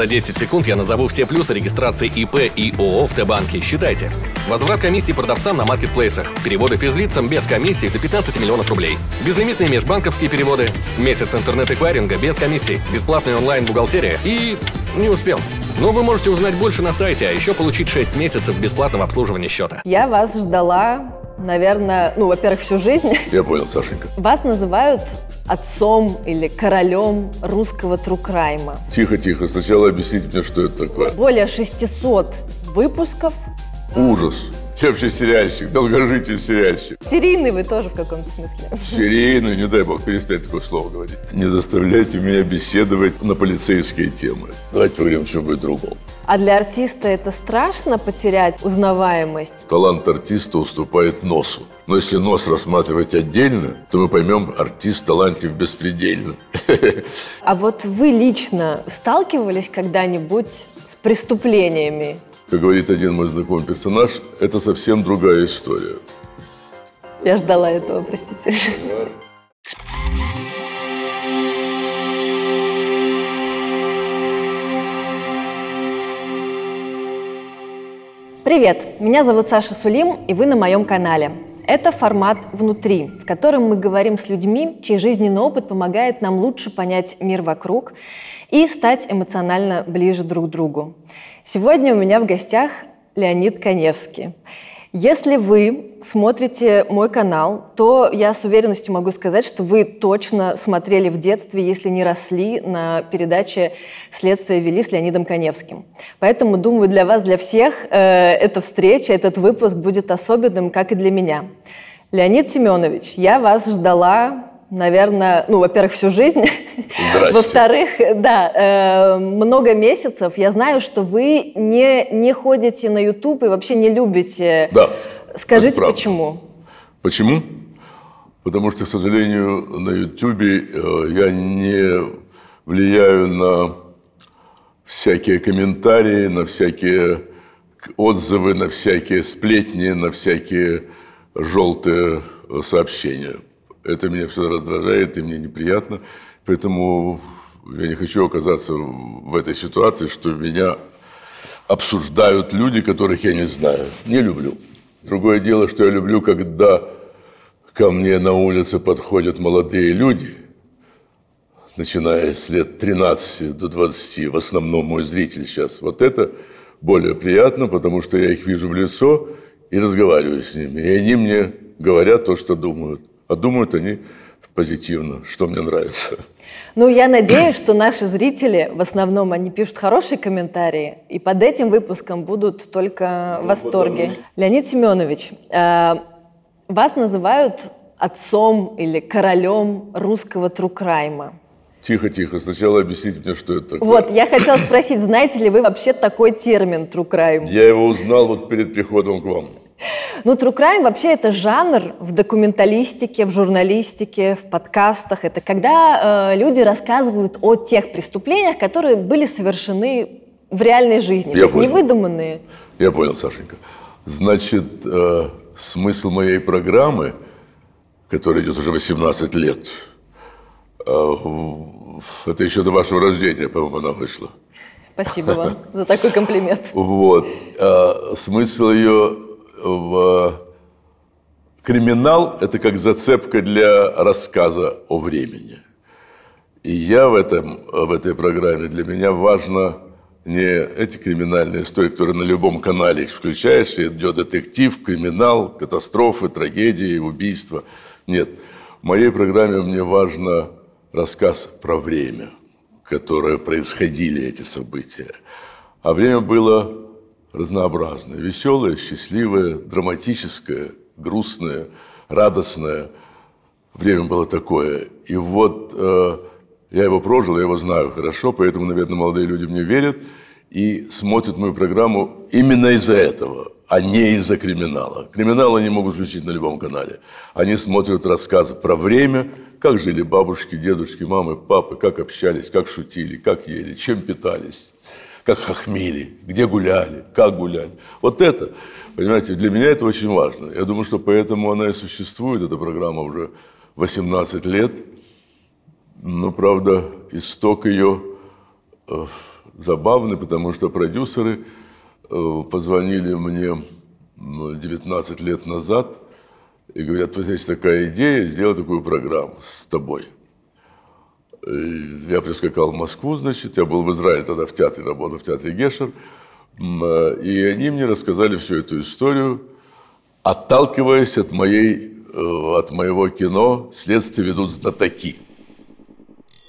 За 10 секунд я назову все плюсы регистрации ИП и ООО в Т-банке. Считайте. Возврат комиссии продавцам на маркетплейсах. Переводы физлицам без комиссии до 15 миллионов рублей. Безлимитные межбанковские переводы. Месяц интернет-эквайринга без комиссии. Бесплатная онлайн-бухгалтерия и... не успел. Но вы можете узнать больше на сайте, а еще получить 6 месяцев бесплатного обслуживания счета. Я вас ждала, наверное, ну, во-первых, всю жизнь. Я понял, Сашенька. Вас называют отцом или королем русского тру-крайма. Тихо-тихо, сначала объясните мне, что это такое. Более 600 выпусков. Ужас. Я вообще сериальщик, долгожитель сериальщик. Серийный вы тоже в каком-то смысле. Серийный, не дай бог, перестать такое слово говорить. Не заставляйте меня беседовать на полицейские темы. Давайте поговорим о чем-нибудь другом. А для артиста это страшно потерять узнаваемость? Талант артиста уступает носу. Но если нос рассматривать отдельно, то мы поймем, артист талантлив беспредельно. А вот вы лично сталкивались когда-нибудь с преступлениями? Как говорит один мой знакомый персонаж, это совсем другая история. Я ждала этого, простите. Привет, меня зовут Саша Сулим, и вы на моем канале. Это формат «Внутри», в котором мы говорим с людьми, чей жизненный опыт помогает нам лучше понять мир вокруг и стать эмоционально ближе друг к другу. Сегодня у меня в гостях Леонид Каневский. Если вы смотрите мой канал, то я с уверенностью могу сказать, что вы точно смотрели в детстве, если не росли, на передаче «Следствие вели» с Леонидом Каневским. Поэтому, думаю, для вас, для всех эта встреча, этот выпуск будет особенным, как и для меня. Леонид Семенович, я вас ждала... Наверное, ну, во-первых, всю жизнь. Во-вторых, да, много месяцев. Я знаю, что вы не ходите на YouTube и вообще не любите. Да. Скажите, почему? Почему? Потому что, к сожалению, на YouTube я не влияю на всякие комментарии, на всякие отзывы, на всякие сплетни, на всякие желтые сообщения. Это меня все раздражает, и мне неприятно. Поэтому я не хочу оказаться в этой ситуации, что меня обсуждают люди, которых я не знаю. Не люблю. Другое дело, что я люблю, когда ко мне на улице подходят молодые люди, начиная с лет 13 до 20, в основном мой зритель сейчас. Вот это более приятно, потому что я их вижу в лицо и разговариваю с ними. И они мне говорят то, что думают. А думают они позитивно, что мне нравится. Ну, я надеюсь, что наши зрители, в основном, они пишут хорошие комментарии, и под этим выпуском будут только восторги. Леонид Семенович, вас называют отцом или королем русского тру-крайма. Тихо-тихо, сначала объясните мне, что это такое. Вот, я хотела спросить, знаете ли вы вообще такой термин тру-крайм? Я его узнал вот перед приходом к вам. Ну, true crime вообще это жанр в документалистике, в журналистике, в подкастах. Это когда люди рассказывают о тех преступлениях, которые были совершены в реальной жизни, то есть невыдуманные. Я понял, Сашенька. Значит, смысл моей программы, которая идет уже 18 лет, это еще до вашего рождения, по-моему, она вышла. Спасибо вам за такой комплимент. Вот. Смысл ее... Криминал – это как зацепка для рассказа о времени. И я в этой программе, для меня важно не эти криминальные истории, которые на любом канале их включаешь, идет детектив, криминал, катастрофы, трагедии, убийства. Нет, в моей программе мне важно рассказ про время, в которое происходили эти события. А время было... разнообразное, веселое, счастливое, драматическое, грустное, радостное. Время было такое. И вот я его прожил, я его знаю хорошо, поэтому, наверное, молодые люди мне верят и смотрят мою программу именно из-за этого, а не из-за криминала. Криминал они могут включить на любом канале. Они смотрят рассказы про время, как жили бабушки, дедушки, мамы, папы, как общались, как шутили, как ели, чем питались. Как хохмели, где гуляли, как гуляли. Вот это, понимаете, для меня это очень важно. Я думаю, что поэтому она и существует, эта программа, уже 18 лет. Но, правда, исток ее забавный, потому что продюсеры позвонили мне 19 лет назад и говорят: вот есть такая идея, сделай такую программу с тобой. И я прискакал в Москву, значит, я был в Израиле тогда, в театре, работал в театре Гешер, и они мне рассказали всю эту историю, отталкиваясь от моего кино. Следствие ведут знатоки.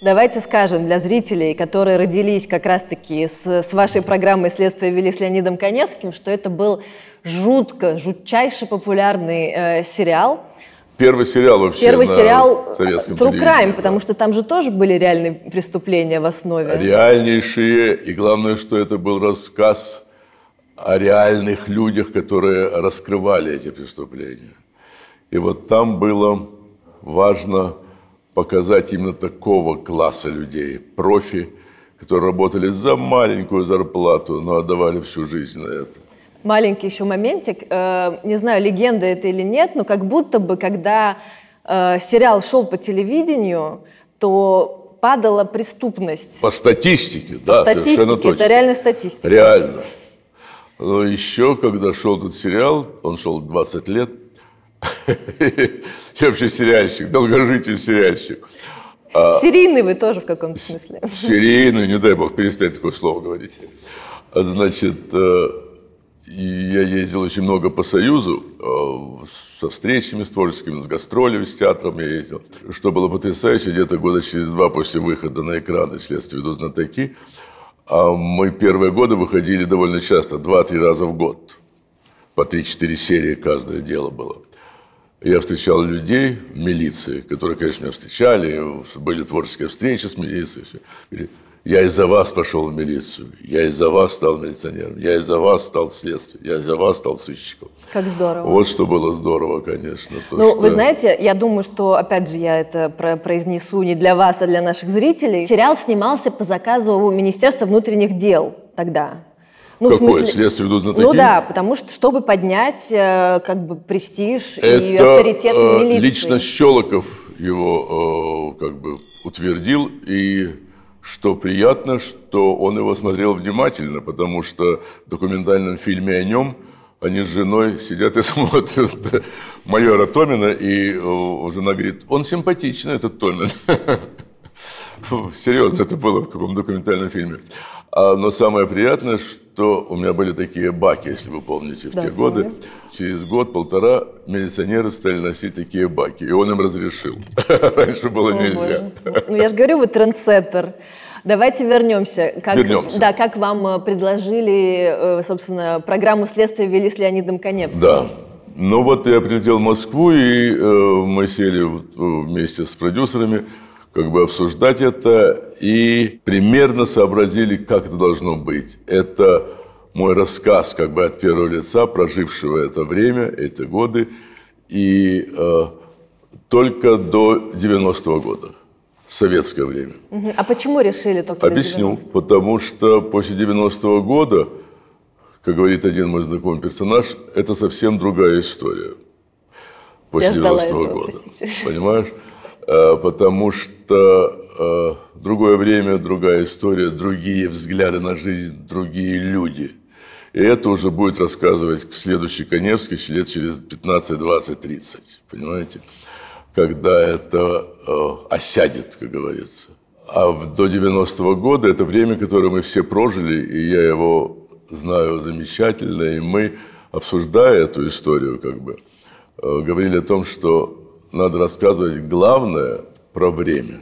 Давайте скажем для зрителей, которые родились как раз-таки с вашей программой «Следствие вели» с Леонидом Каневским, что это был жутчайше популярный сериал. Первый сериал вообще на советском телевидении. True crime, потому что там же тоже были реальные преступления в основе. Реальнейшие, и главное, что это был рассказ о реальных людях, которые раскрывали эти преступления. И вот там было важно показать именно такого класса людей, профи, которые работали за маленькую зарплату, но отдавали всю жизнь на это. Маленький еще моментик, не знаю, легенда это или нет, но как будто бы, когда сериал шел по телевидению, то падала преступность. По статистике, да, совершенно точно. Это реальная статистика. Реально. Но еще, когда шел этот сериал, он шел 20 лет, я вообще сериальщик, долгожитель сериальщик. Серийный вы тоже в каком-то смысле. Серийный, не дай бог, перестань такое слово говорить. Значит, я ездил очень много по Союзу, со встречами с творческими, с гастролями, с театром я ездил. Что было потрясающе, где-то года через два после выхода на экраны «Следствие ведут знатоки», мы первые годы выходили довольно часто, 2-3 раза в год. По 3-4 серии каждое дело было. Я встречал людей в милиции, которые, конечно, меня встречали, были творческие встречи с милицией. Все. Я из-за вас пошел в милицию, я из-за вас стал милиционером, я из-за вас стал следствием, я из-за вас стал сыщиком. Как здорово. Вот что было здорово, конечно. То, ну, что... вы знаете, я думаю, что, опять же, я это произнесу не для вас, а для наших зрителей. Сериал снимался по заказу Министерства внутренних дел тогда. Ну, какое? В смысле... «Следствие ведут знатоки»? Ну да, потому что, чтобы поднять как бы престиж и авторитет милиции. Лично Щелоков его как бы утвердил, и что приятно, что он его смотрел внимательно, потому что в документальном фильме о нем они с женой сидят и смотрят майора Томина, и жена говорит: он симпатичный, этот Томин. Серьезно, это было в каком документальном фильме. Но самое приятное, что у меня были такие баки, если вы помните, в те годы. Через год-полтора милиционеры стали носить такие баки, и он им разрешил. Раньше было нельзя. Ну, я же говорю, вы трендсеттер. Давайте вернемся. Да, как вам предложили, собственно, программу «Следствие вели» с Леонидом Каневским? Да. Ну вот я прилетел в Москву, и мы сели вместе с продюсерами как бы обсуждать это, и примерно сообразили, как это должно быть. Это мой рассказ как бы от первого лица, прожившего это время, эти годы, и только до 90-го года, советское время. А почему решили только до 90-го? Объясню, потому что после 90-го года, как говорит один мой знакомый персонаж, это совсем другая история. После 90-го года, понимаешь? Потому что другое время, другая история, другие взгляды на жизнь, другие люди. И это уже будет рассказывать следующий Каневский лет через 15, 20, 30, понимаете? Когда это осядет, как говорится. А до 90-го года это время, которое мы все прожили, и я его знаю замечательно, и мы, обсуждая эту историю, как бы, говорили о том, что надо рассказывать главное про время.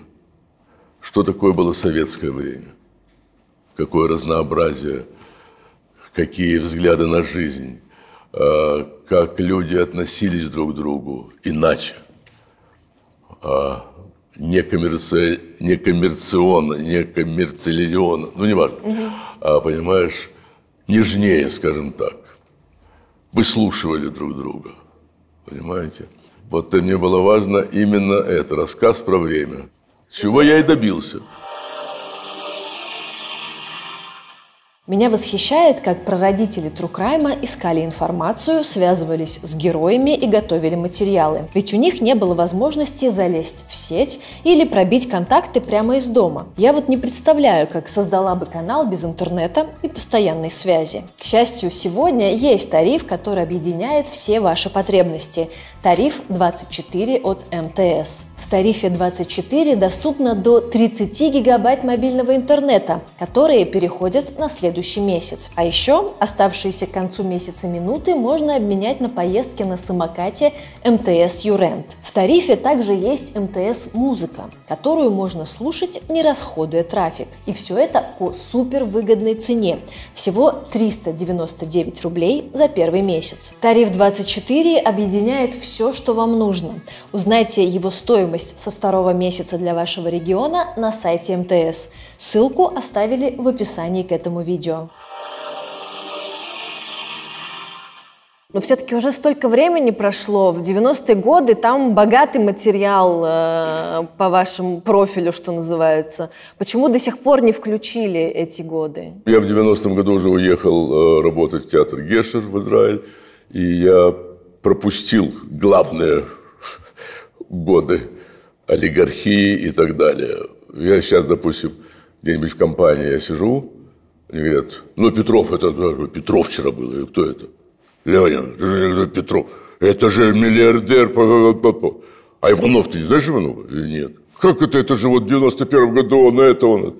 Что такое было советское время? Какое разнообразие, какие взгляды на жизнь, как люди относились друг к другу иначе. Некоммерциально, ну не важно, понимаешь, нежнее, скажем так. Выслушивали друг друга, понимаете? Вот мне было важно именно это, рассказ про время, чего я и добился. Меня восхищает, как прародители True Crime искали информацию, связывались с героями и готовили материалы. Ведь у них не было возможности залезть в сеть или пробить контакты прямо из дома. Я вот не представляю, как создала бы канал без интернета и постоянной связи. К счастью, сегодня есть тариф, который объединяет все ваши потребности. Тариф 24 от МТС. В тарифе 24 доступно до 30 гигабайт мобильного интернета, которые переходят на следующий месяц. А еще оставшиеся к концу месяца минуты можно обменять на поездки на самокате МТС Юрент. В тарифе также есть МТС Музыка, которую можно слушать, не расходуя трафик. И все это по супервыгодной цене. Всего 399 рублей за первый месяц. Тариф 24 объединяет все, что вам нужно. Узнайте его стоимость со второго месяца для вашего региона на сайте МТС. Ссылку оставили в описании к этому видео. Но все-таки уже столько времени прошло, в 90-е годы там богатый материал по вашему профилю, что называется. Почему до сих пор не включили эти годы? Я в 90-м году уже уехал работать в театр Гешер в Израиль, и я пропустил главные годы олигархии и так далее. Я сейчас, допустим, где-нибудь в компании я сижу, они говорят, ну Петров, это Петров вчера был, или кто это? Леонид Петров, это же миллиардер. А Иванов, ты не знаешь Иванова? Нет. Как это же вот в 91 году он.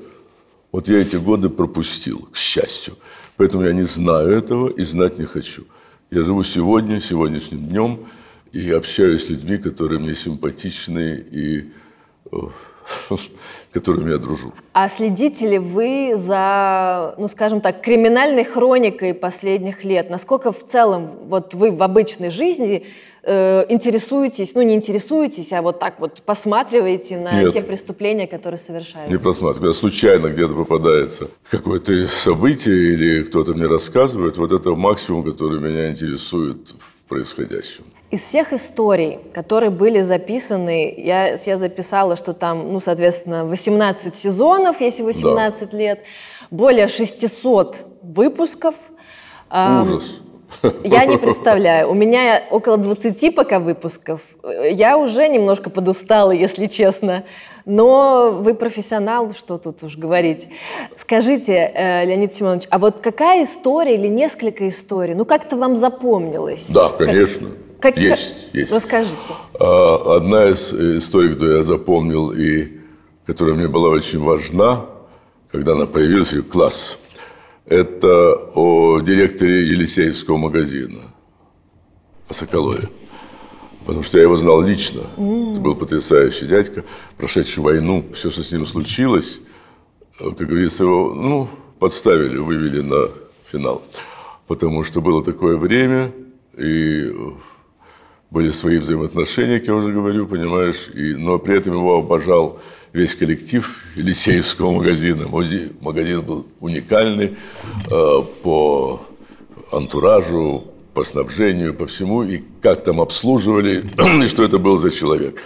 Вот я эти годы пропустил, к счастью. Поэтому я не знаю этого и знать не хочу. Я живу сегодня, сегодняшним днем, и общаюсь с людьми, которые мне симпатичны и которыми я дружу. А следите ли вы за, ну скажем так, криминальной хроникой последних лет? Насколько в целом вот вы в обычной жизни интересуетесь, ну не интересуетесь, а вот так вот посматриваете на те преступления, которые совершаются? Не просматриваю. Когда случайно где-то попадается какое-то событие или кто-то мне рассказывает, вот это максимум, который меня интересует в происходящем. Из всех историй, которые были записаны, я записала, что там, ну, соответственно, 18 сезонов, если 18 лет, более 600 выпусков. Ужас. Я не представляю. У меня около 20 пока выпусков. Я уже немножко подустала, если честно. Но вы профессионал, что тут уж говорить. Скажите, Леонид Семенович, а вот какая история или несколько историй, ну, как-то вам запомнилось? Да, конечно. Есть. Расскажите. Одна из историй, которую я запомнил и которая мне была очень важна, когда она появилась, ее класс, это о директоре Елисеевского магазина, о Соколове. Потому что я его знал лично. Это был потрясающий дядька, прошедший войну. Все, что с ним случилось, как говорится, его подставили, вывели на финал. Потому что было такое время, и были свои взаимоотношения, как я уже говорю, понимаешь, но при этом его обожал весь коллектив Елисеевского магазина. Магазин был уникальный по антуражу, по снабжению, по всему, и как там обслуживали, и что это был за человек.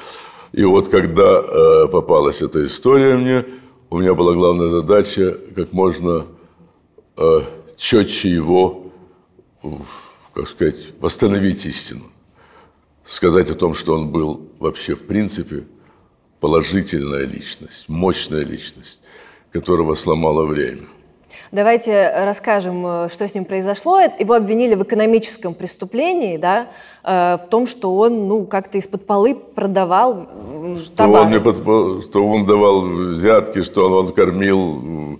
И вот когда попалась эта история мне, у меня была главная задача как можно четче его, как сказать, восстановить истину. Сказать о том, что он был вообще, в принципе, положительная личность, мощная личность, которого сломало время. Давайте расскажем, что с ним произошло. Его обвинили в экономическом преступлении, да, в том, что он как-то из-под полы продавал товар. Что он давал взятки, что он кормил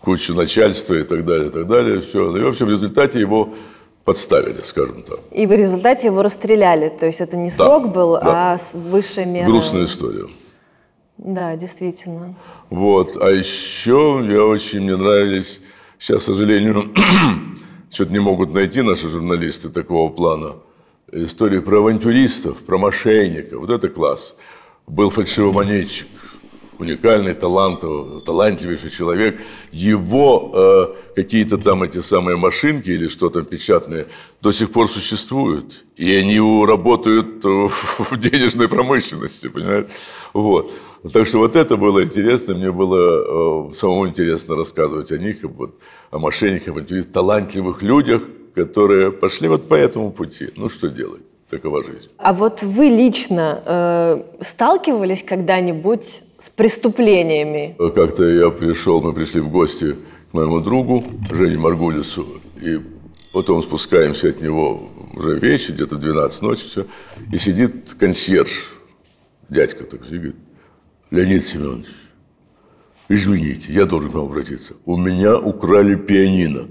кучу начальства и так далее, и так далее. Все. И, в общем, в результате его подставили, скажем так. И в результате его расстреляли. То есть это не срок был, а высшая мера. Грустная история. Да, действительно. Вот. А еще мне нравились, сейчас, к сожалению, что-то не могут найти наши журналисты такого плана, истории про авантюристов, про мошенников. Вот это класс. Был фальшивомонетчик. Уникальный, талантливейший человек. Его какие-то там эти самые машинки или что там печатные до сих пор существуют. И они работают в денежной промышленности, понимаешь? Вот. Так что вот это было интересно, мне было самому интересно рассказывать о них, вот, о мошенниках, о талантливых людях, которые пошли вот по этому пути. Ну что делать, такова жизнь. А вот вы лично сталкивались когда-нибудь с преступлениями? Как-то мы пришли в гости к моему другу Жене Маргулису, и потом спускаемся от него уже вечер, где-то 12 ночи, все, и сидит консьерж, дядька так сидит. Леонид Семенович, извините, я должен к вам обратиться. У меня украли пианино.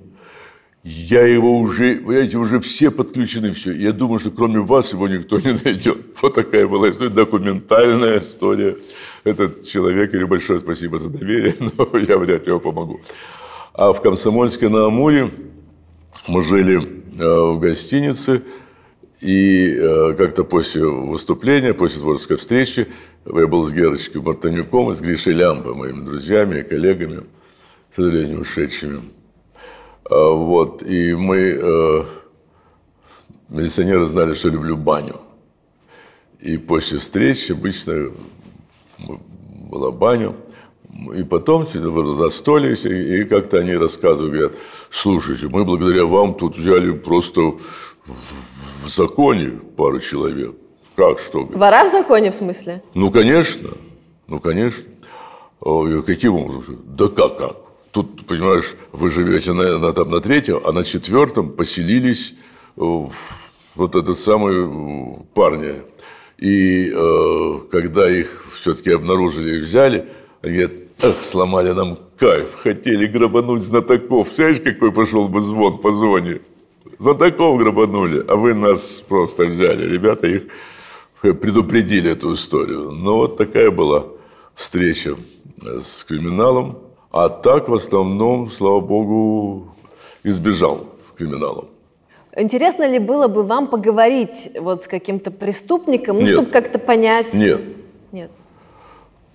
Я его уже, понимаете, уже все подключены, все. Я думаю, что кроме вас его никто не найдет. Вот такая была история, документальная история. Этот человек, или большое спасибо за доверие, но я вряд ли его помогу. А в Комсомольске на Амуре мы жили в гостинице. И как-то после выступления, после творческой встречи, я был с Герочкой Мартанюком и с Гришей Лямпа, моими друзьями и коллегами, к сожалению, ушедшими. Вот. И мы, милиционеры, знали, что люблю баню. И после встречи обычно была баня. И потом застольились, и как-то они рассказывают, говорят, слушайте, мы благодаря вам тут взяли просто... В законе пару человек. Как, что? Вора в законе, в смысле? Ну, конечно. Ну, конечно. Каким образом? Да как? Тут, понимаешь, вы живете на третьем, а на четвертом поселились вот этот самый парни. И когда их все-таки обнаружили и взяли, они говорят, эх, сломали нам кайф, хотели грабануть знатоков. Знаешь, какой пошел бы звон по зоне? Знатоков грабанули, а вы нас просто взяли. Ребята их предупредили, эту историю. Но вот такая была встреча с криминалом. А так, в основном, слава богу, избежал криминала. Интересно ли было бы вам поговорить вот с каким-то преступником, ну, чтобы как-то понять? Нет. Нет.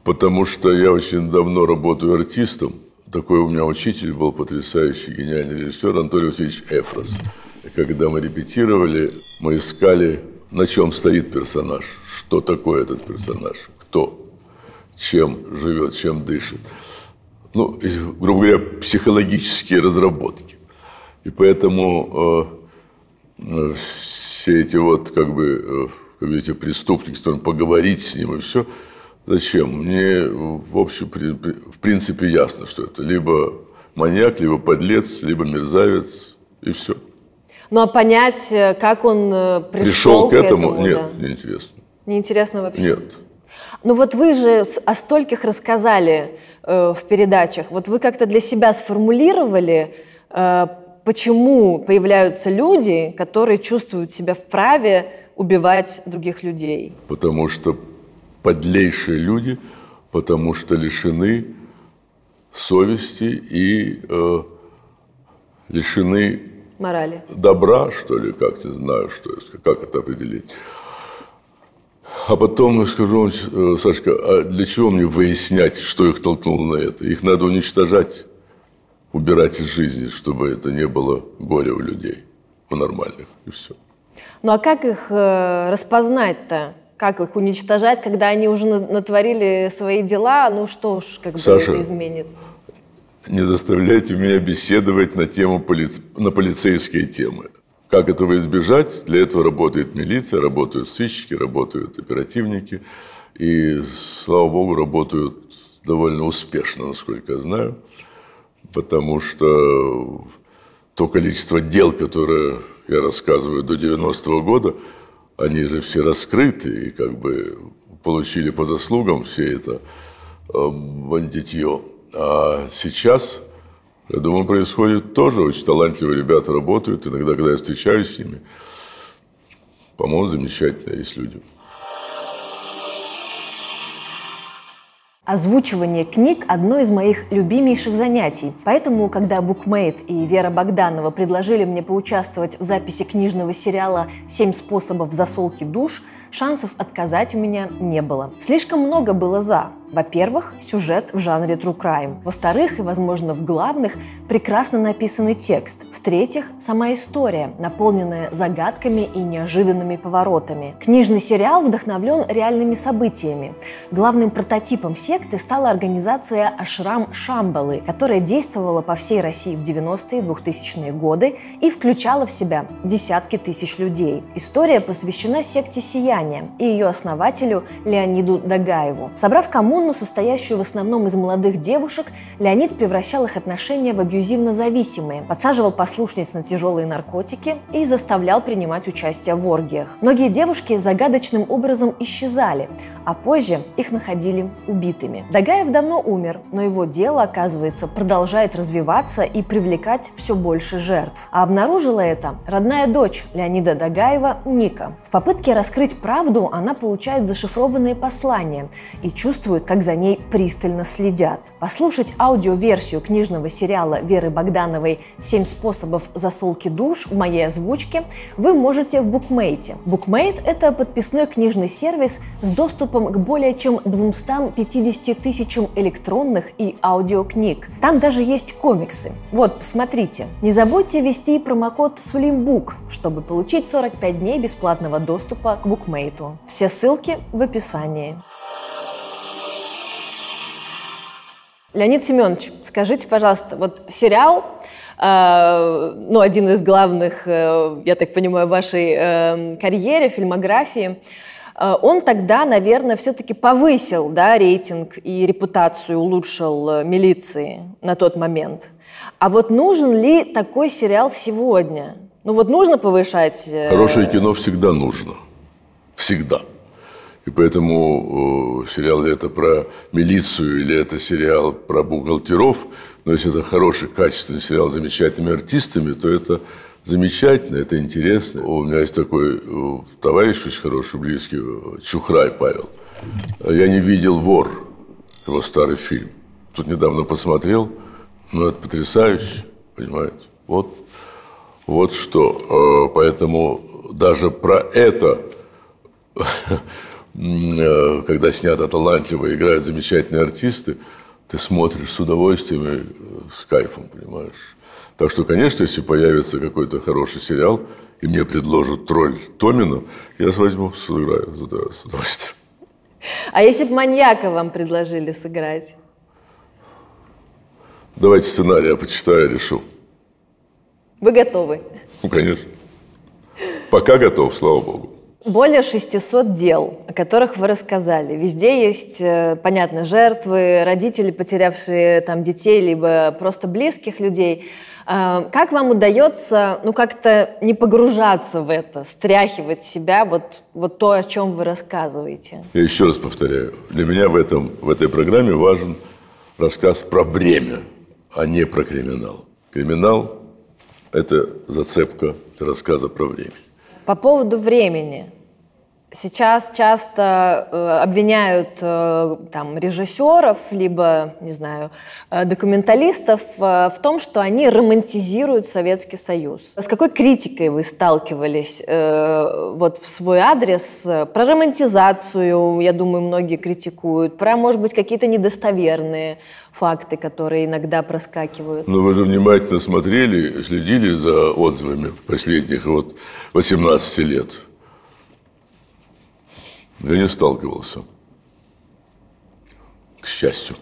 Потому что я очень давно работаю артистом. Такой у меня учитель был, потрясающий, гениальный режиссер Анатолий Васильевич Эфрос. Когда мы репетировали, мы искали, на чем стоит персонаж, что такое этот персонаж, кто, чем живет, чем дышит. Ну, грубо говоря, психологические разработки. И поэтому все эти вот, как видите, преступники, с которыми поговорить с ним и все, зачем? Мне, в общем, в принципе, ясно, что это либо маньяк, либо подлец, либо мерзавец, и все. Ну, а понять, как он пришел к этому? Нет, да. Неинтересно. Неинтересно вообще? Нет. Ну, вот вы же о стольких рассказали в передачах. Вот вы как-то для себя сформулировали, почему появляются люди, которые чувствуют себя вправе убивать других людей? Потому что подлейшие люди, потому что лишены совести и лишены морали. Добра, что ли, как не знаю, что, как это определить. А потом я скажу вам, Сашка, а для чего мне выяснять, что их толкнуло на это? Их надо уничтожать, убирать из жизни, чтобы это не было горя у людей, у нормальных, и все. Ну а как их распознать-то? Как их уничтожать, когда они уже натворили свои дела? Ну что уж, как бы это изменит? Не заставляйте меня беседовать на тему на полицейские темы. Как этого избежать? Для этого работает милиция, работают сыщики, работают оперативники. И, слава богу, работают довольно успешно, насколько я знаю. Потому что то количество дел, которые я рассказываю до 90-го года, они же все раскрыты и как бы получили по заслугам все это бандитье. А сейчас, я думаю, происходит тоже. Очень талантливые ребята работают. Иногда, когда я встречаюсь с ними, по-моему, замечательно есть люди. Озвучивание книг – одно из моих любимейших занятий. Поэтому, когда BookMate и Вера Богданова предложили мне поучаствовать в записи книжного сериала «Семь способов засолки душ», шансов отказать у меня не было. Слишком много было «за». Во-первых, сюжет в жанре true crime. Во-вторых, и, возможно, в главных, прекрасно написанный текст. В В-третьих, сама история, наполненная загадками и неожиданными поворотами. Книжный сериал вдохновлен реальными событиями. Главным прототипом секты стала организация Ашрам Шамбалы, которая действовала по всей России в 90-е и 2000-е годы и включала в себя десятки тысяч людей. История посвящена секте Сияния и ее основателю Леониду Дагаеву. Собрав коммуну, состоящую в основном из молодых девушек, Леонид превращал их отношения в абьюзивно-зависимые, подсаживал послушниц на тяжелые наркотики и заставлял принимать участие в оргиях. Многие девушки загадочным образом исчезали, а позже их находили убитыми. Дагаев давно умер, но его дело, оказывается, продолжает развиваться и привлекать все больше жертв. А обнаружила это родная дочь Леонида Дагаева Ника. В попытке раскрыть правду она получает зашифрованные послания и чувствует, как за ней пристально следят. Послушать аудиоверсию книжного сериала Веры Богдановой «Семь способов засолки душ» в моей озвучке вы можете в BookMate. BookMate – это подписной книжный сервис с доступом к более чем 250 тысячам электронных и аудиокниг. Там даже есть комиксы. Вот, посмотрите. Не забудьте ввести промокод SULIMBOOK, чтобы получить 45 дней бесплатного доступа к BookMate. Все ссылки в описании. Леонид Семенович, скажите, пожалуйста, вот сериал, ну, один из главных, я так понимаю, в вашей карьере, фильмографии, он тогда, наверное, все-таки повысил, да, рейтинг и репутацию улучшил милиции на тот момент. А вот нужен ли такой сериал сегодня? Ну вот нужно повышать? Хорошее кино всегда нужно. Всегда. И поэтому сериал ли это про милицию, или это сериал про бухгалтеров, но если это хороший, качественный сериал с замечательными артистами, то это замечательно, это интересно. У меня есть такой товарищ очень хороший, близкий, Чухрай Павел. Я не видел «Вор», его старый фильм. Тут недавно посмотрел, но это потрясающе, понимаете. Вот что. Поэтому даже про это... Когда снято талантливо, играют замечательные артисты, ты смотришь с удовольствием и с кайфом, понимаешь. Так что, конечно, если появится какой-то хороший сериал, и мне предложат «Тролль Томина», я возьму, сыграю с удовольствием. А если бы «Маньяка» вам предложили сыграть? Давайте сценарий я почитаю, решу. Вы готовы? Ну, конечно. Пока готов, слава богу. Более 600 дел, о которых вы рассказали. Везде есть, понятно, жертвы, родители, потерявшие там детей, либо просто близких людей. Как вам удается, ну, как-то не погружаться в это, стряхивать себя, вот то, о чем вы рассказываете? Я еще раз повторяю, для меня в этой программе важен рассказ про бремя, а не про криминал. Криминал – это зацепка для рассказа про время. По поводу времени. Сейчас часто обвиняют там, режиссеров, либо, не знаю, документалистов в том, что они романтизируют Советский Союз. С какой критикой вы сталкивались вот в свой адрес? Про романтизацию, я думаю, многие критикуют. Про, может быть, какие-то недостоверные факты, которые иногда проскакивают. Но вы же внимательно смотрели, следили за отзывами последних 18 лет. Я не сталкивался, к счастью.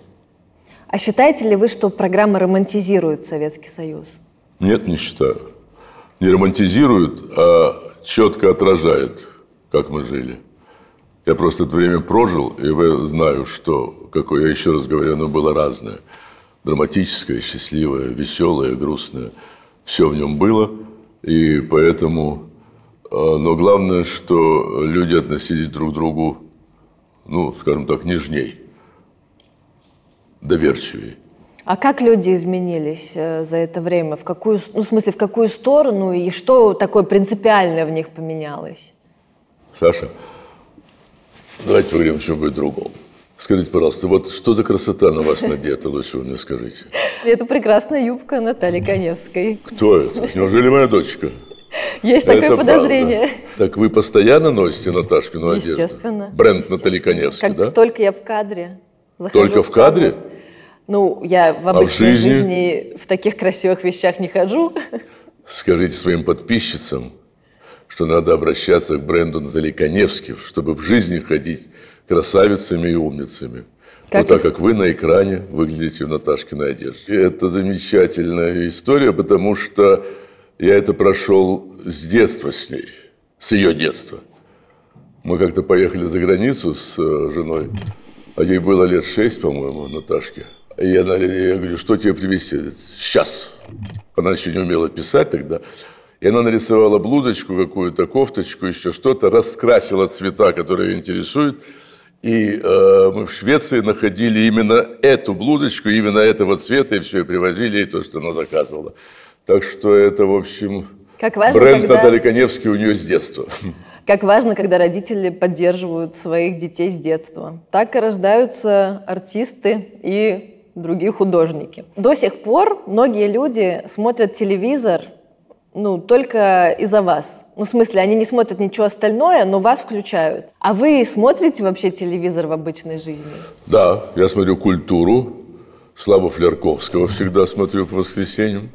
А считаете ли вы, что программа романтизирует Советский Союз? Нет, не считаю. Не романтизирует, а четко отражает, как мы жили. Я просто это время прожил, и я знаю, что, какое, я еще раз говорю, оно было разное. Драматическое, счастливое, веселое, грустное. Все в нем было, и поэтому... Но главное, что люди относились друг к другу, ну, скажем так, нежней, доверчивее. А как люди изменились за это время? В какую, ну, в смысле, в какую сторону и что такое принципиальное в них поменялось? Саша, давайте поговорим о чем-нибудь другом. Скажите, пожалуйста, вот что за красота на вас надета, лучше вы мне скажите. Это прекрасная юбка Натальи Каневской. Кто это? Неужели моя дочка? Есть такое подозрение. Правда. Так вы постоянно носите Наташкину одежду? Естественно. Бренд Натальи Каневской, да? Только я в кадре. Только в кадре? Ну, я в обычной жизни в таких красивых вещах не хожу. Скажите своим подписчицам, что надо обращаться к бренду Натальи Каневской, чтобы в жизни ходить красавицами и умницами. Вот так, как вы на экране выглядите в Наташкиной одежде. Это замечательная история, потому что я это прошел с детства с ней, с ее детства. Мы как-то поехали за границу с женой, а ей было лет 6, по-моему, Наташке. И я говорю, что тебе привезти? Сейчас. Она еще не умела писать тогда. И она нарисовала блузочку какую-то, кофточку, еще что-то, раскрасила цвета, которые ее интересуют. И мы в Швеции находили именно эту блузочку, именно этого цвета, и все, и привозили ей то, что она заказывала. Так что это, в общем, как важно, бренд Натальи Каневской у нее с детства. Как важно, когда родители поддерживают своих детей с детства. Так и рождаются артисты и другие художники. До сих пор многие люди смотрят телевизор, ну, только из-за вас. Ну, в смысле, они не смотрят ничего остальное, но вас включают. А вы смотрите вообще телевизор в обычной жизни? Да, я смотрю «Культуру», Славу Флерковского всегда смотрю по воскресеньям.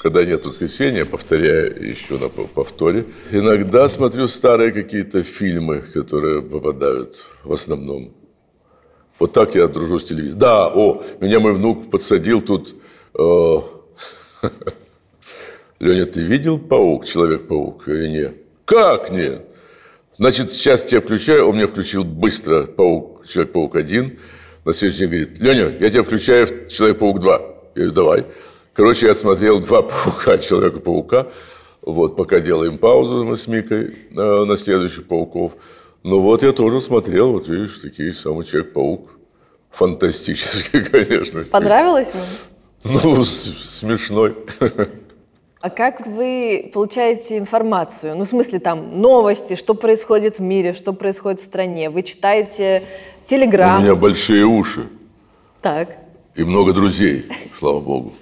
Когда нет воскресенья, повторяю еще на повторе. Иногда смотрю старые какие-то фильмы, которые попадают в основном. Вот так я дружу с телевизором. Да, меня мой внук подсадил тут... Леня, ты видел «Паук», «Человек-паук» или нет? Как нет? Значит, сейчас тебя включаю. Он меня включил быстро «Паук», «Человек-паук 1». На следующий день говорит: Леня, я тебя включаю в «Человек-паук 2». Я говорю: давай. Короче, я смотрел два «Паука», «Человека-паука». Вот, пока делаем паузу мы с Микой на следующих «Пауков». Ну вот, я тоже смотрел, вот видишь, такие самые «Человек-паук». Фантастический, конечно. Понравилось мне? Ну, смешной. А как вы получаете информацию? Ну, в смысле, там, новости, что происходит в мире, что происходит в стране. Вы читаете телеграм. У меня большие уши. Так. И много друзей, слава богу.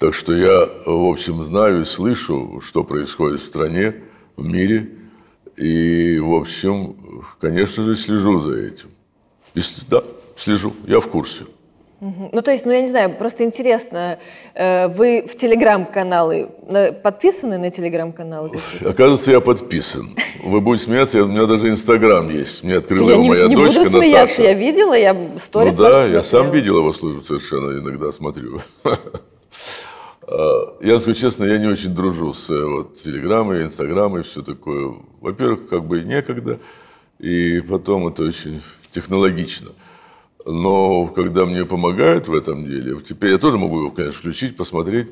Так что я, в общем, знаю и слышу, что происходит в стране, в мире. И, в общем, конечно же, слежу за этим. Да, слежу, я в курсе. Ну, то есть, ну, я не знаю, просто интересно, вы в телеграм-каналы подписаны на телеграм-каналы? Оказывается, я подписан. Вы будете смеяться, у меня даже инстаграм есть. Мне открыла его моя дочка Наташа. Я не буду смеяться, я видела, я сторис. Ну да, я сам видел его совершенно, иногда смотрю. Я скажу честно, я не очень дружу с телеграммой, инстаграмом и все такое. Во-первых, как бы некогда, и потом это очень технологично. Но когда мне помогают в этом деле, теперь я тоже могу его, конечно, включить, посмотреть.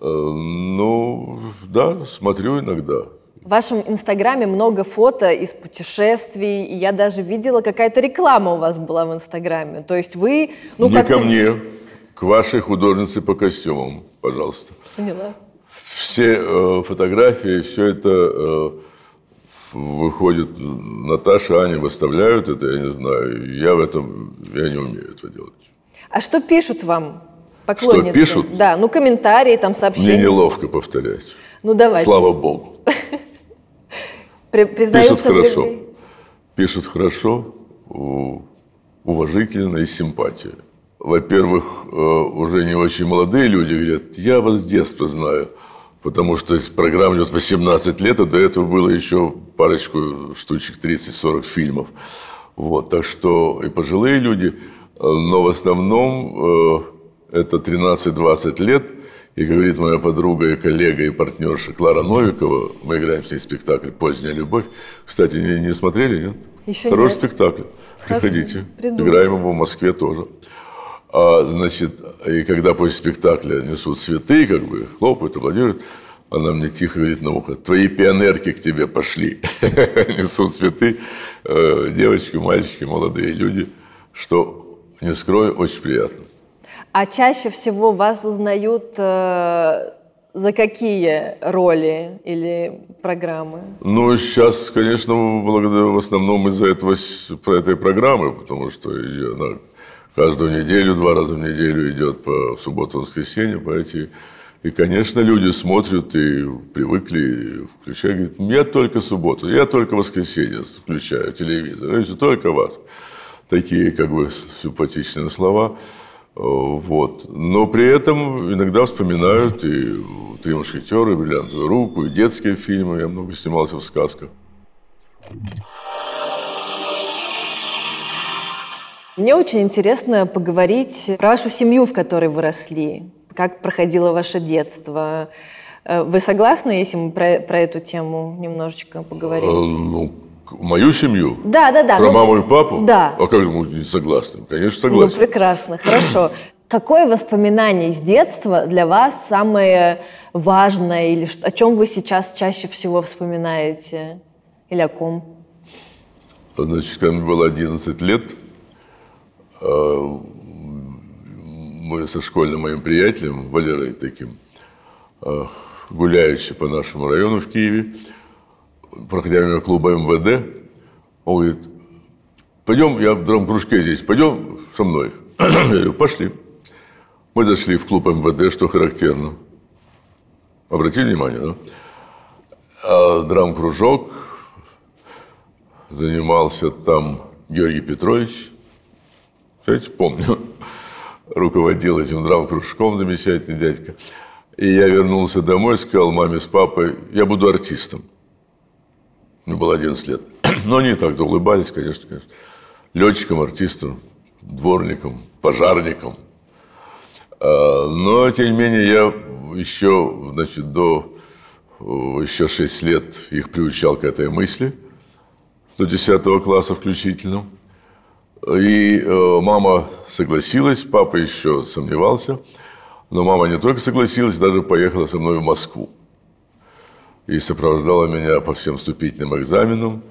Ну, да, смотрю иногда. В вашем инстаграме много фото из путешествий. Я даже видела, какая-то реклама у вас была в инстаграме. То есть вы... Ну, не ко мне, к вашей художнице по костюмам, пожалуйста. Поняла. Все фотографии, все это выходит, Наташа, Аня выставляют это, я не знаю. Я не умею этого делать. А что пишут вам поклонницы? Что пишут? Да, ну комментарии, там сообщения. Мне неловко повторять. Ну давайте. Слава богу. Пишут хорошо. Пишут хорошо, уважительно и с симпатией. Во-первых, уже не очень молодые люди говорят: я вас с детства знаю. Потому что программа идет 18 лет, а до этого было еще парочку штучек 30-40 фильмов. Вот, так что и пожилые люди, но в основном это 13-20 лет. И, как говорит моя подруга, и коллега, и партнерша Клара Новикова, мы играем с ней спектакль «Поздняя любовь». Кстати, не смотрели, нет? Еще хороший нет. Спектакль. Приходите. Придумал. Играем его в Москве тоже. Значит, и когда после спектакля несут цветы, как бы хлопают, аплодируют, она мне тихо говорит на ухо: твои пионерки к тебе пошли. Несут цветы девочки, мальчики, молодые люди, что, не скрою, очень приятно. А чаще всего вас узнают за какие роли или программы? Ну, сейчас, конечно, в основном из-за этой программы, потому что она... Каждую неделю, два раза в неделю идет по субботу-воскресенье, и, конечно, люди смотрят и привыкли, и включают, говорят: я только субботу, я только воскресенье включаю телевизор, и только вас. Такие, как бы, симпатичные слова. Вот. Но при этом иногда вспоминают и «Три мушкетера», «Бриллиантовую руку», и детские фильмы. Я много снимался в сказках. Мне очень интересно поговорить про вашу семью, в которой вы росли. Как проходило ваше детство? Вы согласны, если мы про эту тему немножечко поговорим? Ну, мою семью? Да. Про маму и папу? Да. А как мы не согласны? Конечно, согласны. Ну, прекрасно, хорошо. Какое воспоминание из детства для вас самое важное? Или о чем вы сейчас чаще всего вспоминаете? Или о ком? Значит, когда мне было 11 лет, мы со школьным моим приятелем, Валерой таким, гуляющий по нашему району в Киеве, проходя мимо клуба МВД, он говорит: пойдем, я в драмкружке здесь, пойдем со мной. Я говорю: пошли. Мы зашли в клуб МВД, что характерно. Обратили внимание, да? А драмкружок занимался там Георгий Петрович. Кстати, помню, руководил этим драмкружком, замечательный дядька. И я вернулся домой, сказал маме с папой: я буду артистом. Мне было 11 лет. Но они так заулыбались, конечно. Летчиком, артистом, дворником, пожарником. Но, тем не менее, я еще, значит, еще 6 лет их приучал к этой мысли. До 10 класса включительно. И мама согласилась, папа еще сомневался. Но мама не только согласилась, даже поехала со мной в Москву. И сопровождала меня по всем вступительным экзаменам.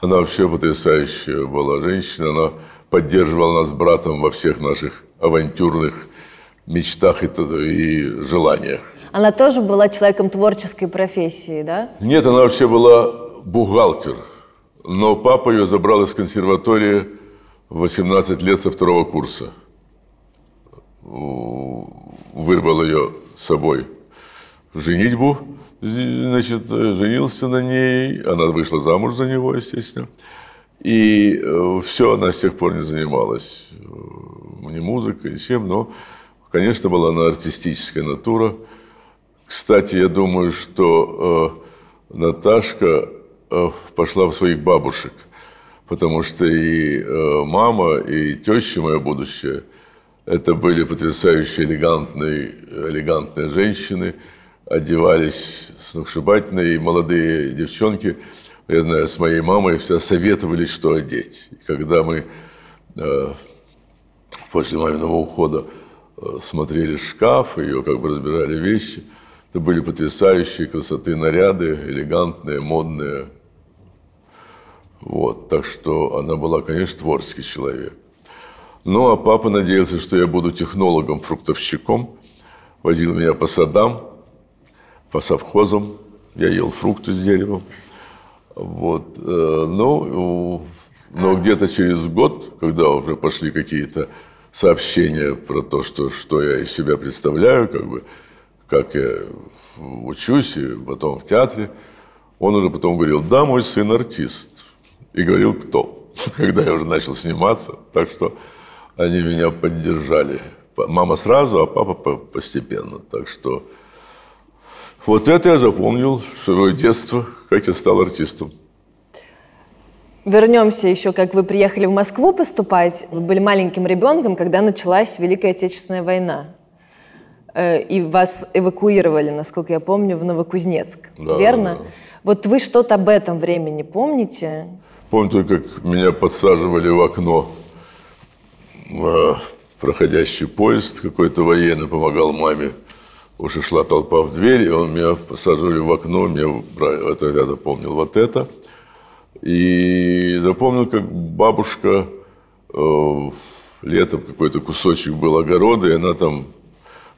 Она вообще потрясающая была женщина. Она поддерживала нас с братом во всех наших авантюрных мечтах и желаниях. Она тоже была человеком творческой профессии, да? Нет, она вообще была бухгалтер. Но папа ее забрал из консерватории в 18 лет со второго курса. Вырвал ее с собой в женитьбу, значит, женился на ней, она вышла замуж за него, естественно, и все, она с тех пор не занималась ни музыкой, ничем, но, конечно, была она артистическая натура. Кстати, я думаю, что Наташка пошла в своих бабушек, потому что и мама, и теща моя будущая, это были потрясающие элегантные женщины, одевались сногсшибательно, и молодые девчонки, я знаю, с моей мамой всегда советовали, что одеть. И когда мы после маминого ухода смотрели шкаф, ее как бы разбирали вещи, это были потрясающие красоты наряды, элегантные, модные. Вот, так что она была, конечно, творческий человек. Ну, а папа надеялся, что я буду технологом-фруктовщиком. Водил меня по садам, по совхозам. Я ел фрукты с деревом. Вот. Но где-то через год, когда уже пошли какие-то сообщения про то, что я из себя представляю, как бы, как я учусь, и потом в театре, он уже потом говорил: да, мой сын артист. И говорил, кто, когда я уже начал сниматься. Так что... Они меня поддержали. Мама сразу, а папа постепенно. Так что вот это я запомнил, свое детство, как я стал артистом. Вернемся еще, как вы приехали в Москву поступать. Вы были маленьким ребенком, когда началась Великая Отечественная война. И вас эвакуировали, насколько я помню, в Новокузнецк. Да. Верно? Вот вы что-то об этом времени помните? Помню только, как меня подсаживали в окно. Проходящий поезд какой-то военный помогал маме. Уже шла толпа в дверь, и он меня посаживали в окно. Это я запомнил вот это. И запомнил, как бабушка летом какой-то кусочек был огорода, и она там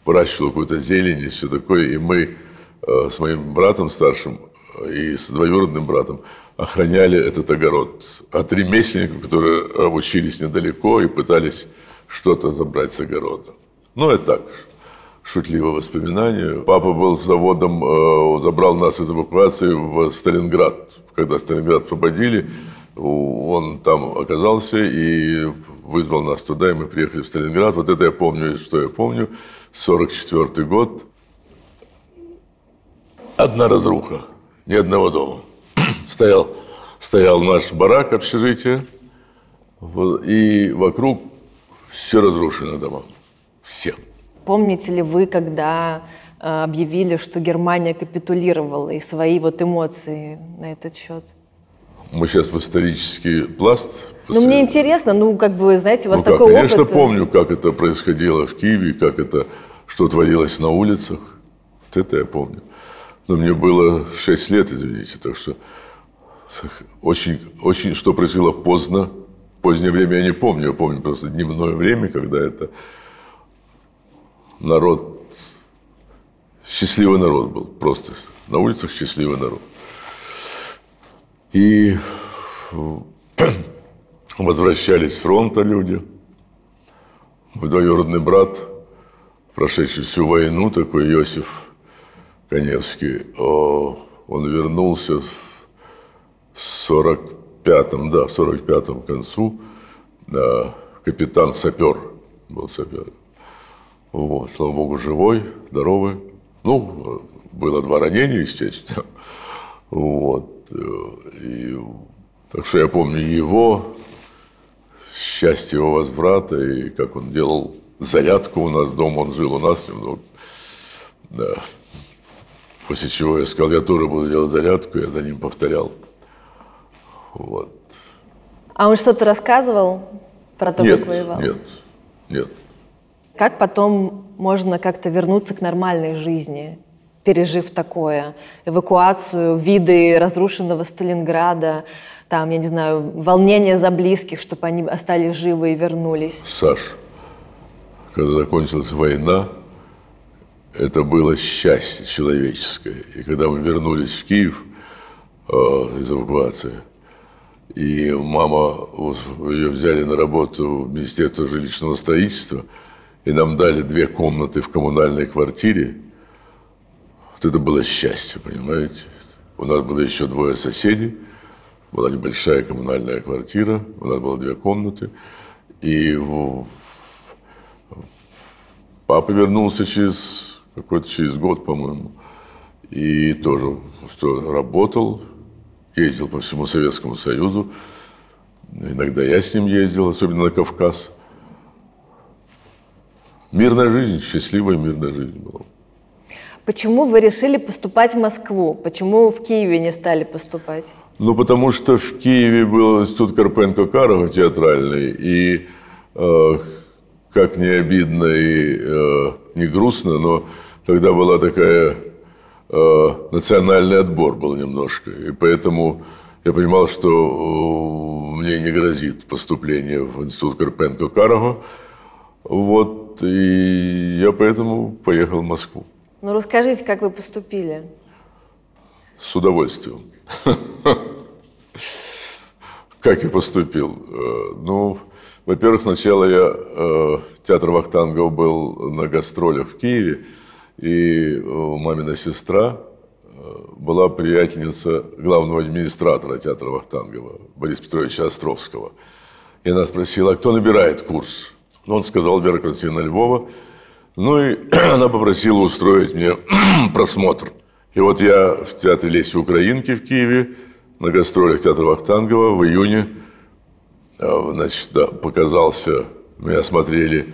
выращивала какую-то зелень и все такое. И мы с моим братом старшим и с двоюродным братом охраняли этот огород от ремесленников, которые учились недалеко и пытались что-то забрать с огорода. Ну, это так, шутливое воспоминание. Папа был с заводом, забрал нас из эвакуации в Сталинград. Когда Сталинград освободили, он там оказался и вызвал нас туда, и мы приехали в Сталинград. Вот это я помню, что я помню. 1944 год. одна разруха, ни одного дома. Стоял наш барак, общежитие, и вокруг все разрушено дома. Все. Помните ли вы, когда объявили, что Германия капитулировала, и свои вот эмоции на этот счет? Мы сейчас в исторический пласт. Ну, мне интересно, ну, как бы, знаете, у вас такой опыт. Конечно, помню, как это происходило в Киеве, как это, что творилось на улицах. Вот это я помню. Но мне было 6 лет, извините, так что очень, очень, что происходило поздно, позднее время я не помню. Я помню просто дневное время, когда это народ, счастливый народ был, просто на улицах счастливый народ. И возвращались с фронта люди. Мой двоюродный брат, прошедший всю войну, такой Иосиф Каневский, он вернулся в 45-м, да, в 45-м концу, капитан-сапер был, сапер. Вот, слава богу, живой, здоровый. Ну, было 2 ранения, естественно. Вот. И, так что я помню его, счастье его возврата, и как он делал зарядку у нас дома, он жил у нас немного. Да. После чего я сказал, я тоже буду делать зарядку, я за ним повторял. Вот. А он что-то рассказывал про то, как воевал? Нет. Как потом можно как-то вернуться к нормальной жизни, пережив такое, эвакуацию, виды разрушенного Сталинграда, там, я не знаю, волнение за близких, чтобы они остались живы и вернулись? Саш, когда закончилась война, это было счастье человеческое. И когда мы вернулись в Киев из эвакуации, и мама, ее взяли на работу в Министерство жилищного строительства, и нам дали 2 комнаты в коммунальной квартире, вот это было счастье, понимаете? У нас было еще 2 соседей, была небольшая коммунальная квартира, у нас было 2 комнаты. И папа вернулся через какой-то год, по-моему, и тоже что работал, ездил по всему Советскому Союзу. Иногда я с ним ездил, особенно на Кавказ. Мирная жизнь, счастливая мирная жизнь была. Почему вы решили поступать в Москву? Почему в Киеве не стали поступать? Ну, потому что в Киеве был институт Карпенко-Карова театральный. И, как не обидно и не грустно, но тогда была такая... национальный отбор был немножко. И поэтому я понимал, что мне не грозит поступление в институт Карпенко-Карова. Вот, и я поэтому поехал в Москву. Ну, расскажите, как вы поступили? С удовольствием. Как я поступил? Ну, во-первых, сначала я... Театр Вахтангова был на гастролях в Киеве, и мамина сестра была приятельница главного администратора театра Вахтангова, Бориса Петровича Островского. И она спросила, кто набирает курс? Он сказал, Вера Константиновна Львова. Ну и она попросила устроить мне просмотр. И вот я в театре Леси Украинки в Киеве на гастролях театра Вахтангова в июне, значит, да, показался, меня смотрели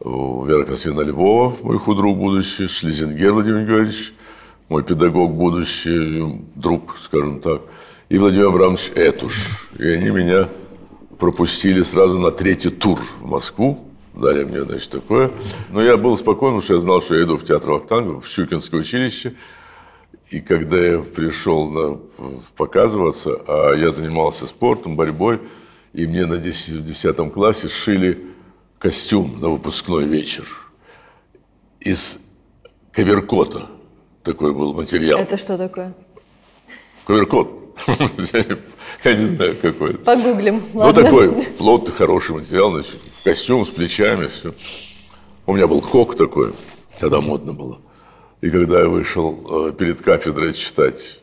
Вера Константиновна Львова, мой худрук будущий, Шлезингер Владимир Георгиевич, мой педагог будущий, друг, скажем так, и Владимир Абрамович Этуш. И они меня пропустили сразу на 3-й тур в Москву. Дали мне, значит, такое. Но я был спокоен, потому что я знал, что я иду в театр Вахтангова, в Щукинское училище. И когда я пришел показываться, а я занимался спортом, борьбой, и мне на 10 классе сшили костюм на выпускной вечер из коверкота. Такой был материал. Это что такое? Коверкот. Я не знаю, какой это. Погуглим. Ну, такой плотный, хороший материал, значит, костюм с плечами, все. У меня был хок такой, тогда модно было. И когда я вышел перед кафедрой читать,